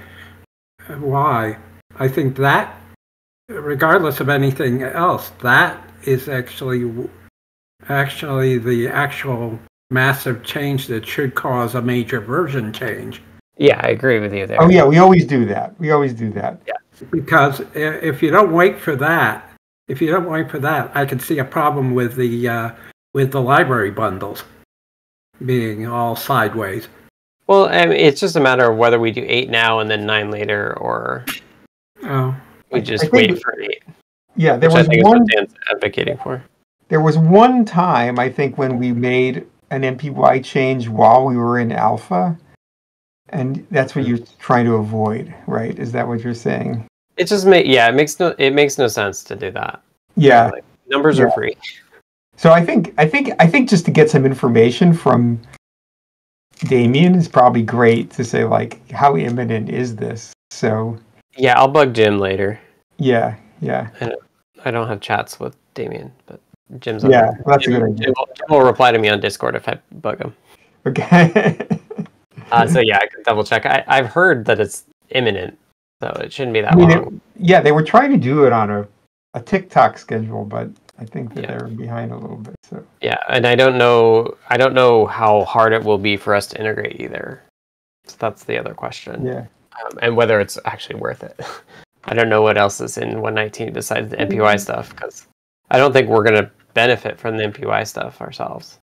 why? I think that, regardless of anything else, that is actually actually the actual massive change that should cause a major version change. Yeah, I agree with you there. Oh yeah, we always do that. We always do that. Yeah. because if you don't wait for that, if you don't wait for that, I can see a problem with the uh, with the library bundles being all sideways. Well, I mean, it's just a matter of whether we do eight now and then nine later, or oh, we just wait for eight. Yeah, there was one Dan's advocating for. There was one time I think when we made an M P Y change while we were in alpha, and that's what you're trying to avoid, right? Is that what you're saying? It just make yeah, it makes no it makes no sense to do that. Yeah, like, numbers yeah. are free. So I think I think I think just to get some information from Damien is probably great to say, like, how imminent is this? So yeah, I'll bug Jim later. Yeah, yeah. I don't, I don't have chats with Damien, but Jim's on yeah, there. That's Jim, a good idea. Jim will, Jim will reply to me on Discord if I bug him. Okay. uh, so yeah, I can double check. I, I've heard that it's imminent, so it shouldn't be that I mean, long. It, yeah, they were trying to do it on a, a TikTok schedule, but I think that yeah. they're behind a little bit. So yeah, and I don't know, I don't know how hard it will be for us to integrate either. So that's the other question. Yeah, um, and whether it's actually worth it. I don't know what else is in one nineteen besides the M P Y stuff, because I don't think we're going to benefit from the M P Y stuff ourselves.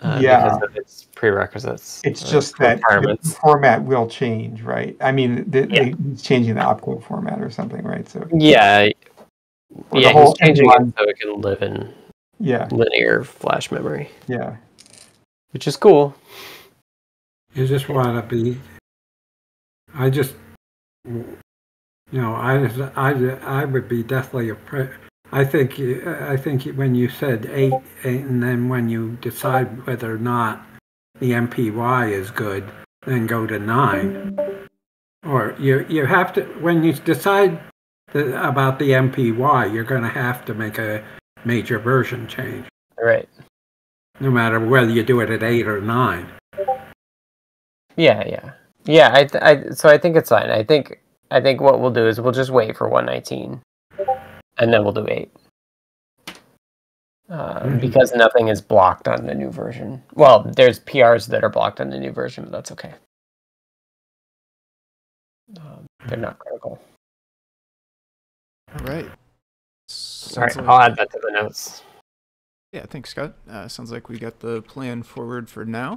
Uh, yeah, because of its prerequisites. It's just that the format will change, right? I mean, the, yeah. it's changing the opcode format or something, right? So yeah. Or yeah, he's changing M P Y. It so it can live in yeah. linear flash memory. Yeah, which is cool. You just want to be. I just, you know, I I I would be deathly afraid. I think I think when you said eight, eight, and then when you decide whether or not the M P Y is good, then go to nine. Or you you have to when you decide. The, about the M P Y, you're going to have to make a major version change. Right. No matter whether you do it at eight or nine. Yeah, yeah, yeah. I, th I so I think it's fine. I think I think what we'll do is we'll just wait for one nineteen, and then we'll do eight, uh, mm-hmm. because nothing is blocked on the new version. Well, there's P Rs that are blocked on the new version, but that's okay. Um, they're not critical. All right. All right, like... I'll add that to the notes. Yeah, thanks, Scott. Uh, sounds like we got the plan forward for now.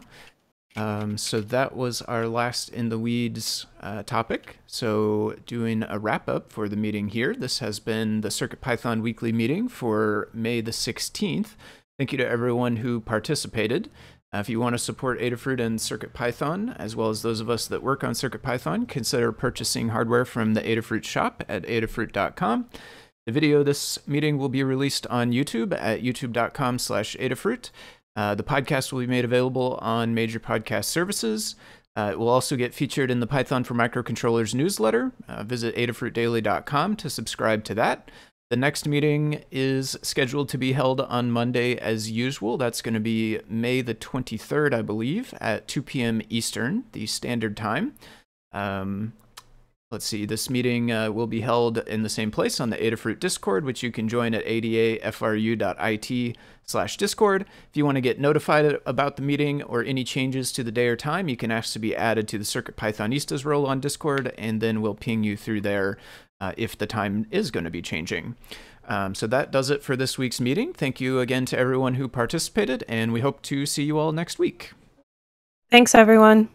Um, so that was our last in the weeds uh, topic. So doing a wrap up for the meeting here. This has been the CircuitPython weekly meeting for May the sixteenth. Thank you to everyone who participated. Uh, if you want to support Adafruit and CircuitPython, as well as those of us that work on CircuitPython, consider purchasing hardware from the Adafruit shop at adafruit dot com. The video of this meeting will be released on YouTube at youtube dot com slash adafruit. Uh, the podcast will be made available on major podcast services. Uh, it will also get featured in the Python for Microcontrollers newsletter. Uh, visit adafruit daily dot com to subscribe to that. The next meeting is scheduled to be held on Monday as usual. That's going to be May the twenty-third, I believe, at two P M Eastern, the standard time. Um, let's see, this meeting uh, will be held in the same place on the Adafruit Discord, which you can join at adafru dot it slash discord. If you want to get notified about the meeting or any changes to the day or time, you can ask to be added to the CircuitPythonistas role on Discord, and then we'll ping you through there. Uh, if the time is going to be changing. Um, so that does it for this week's meeting. Thank you again to everyone who participated, and we hope to see you all next week. Thanks, everyone.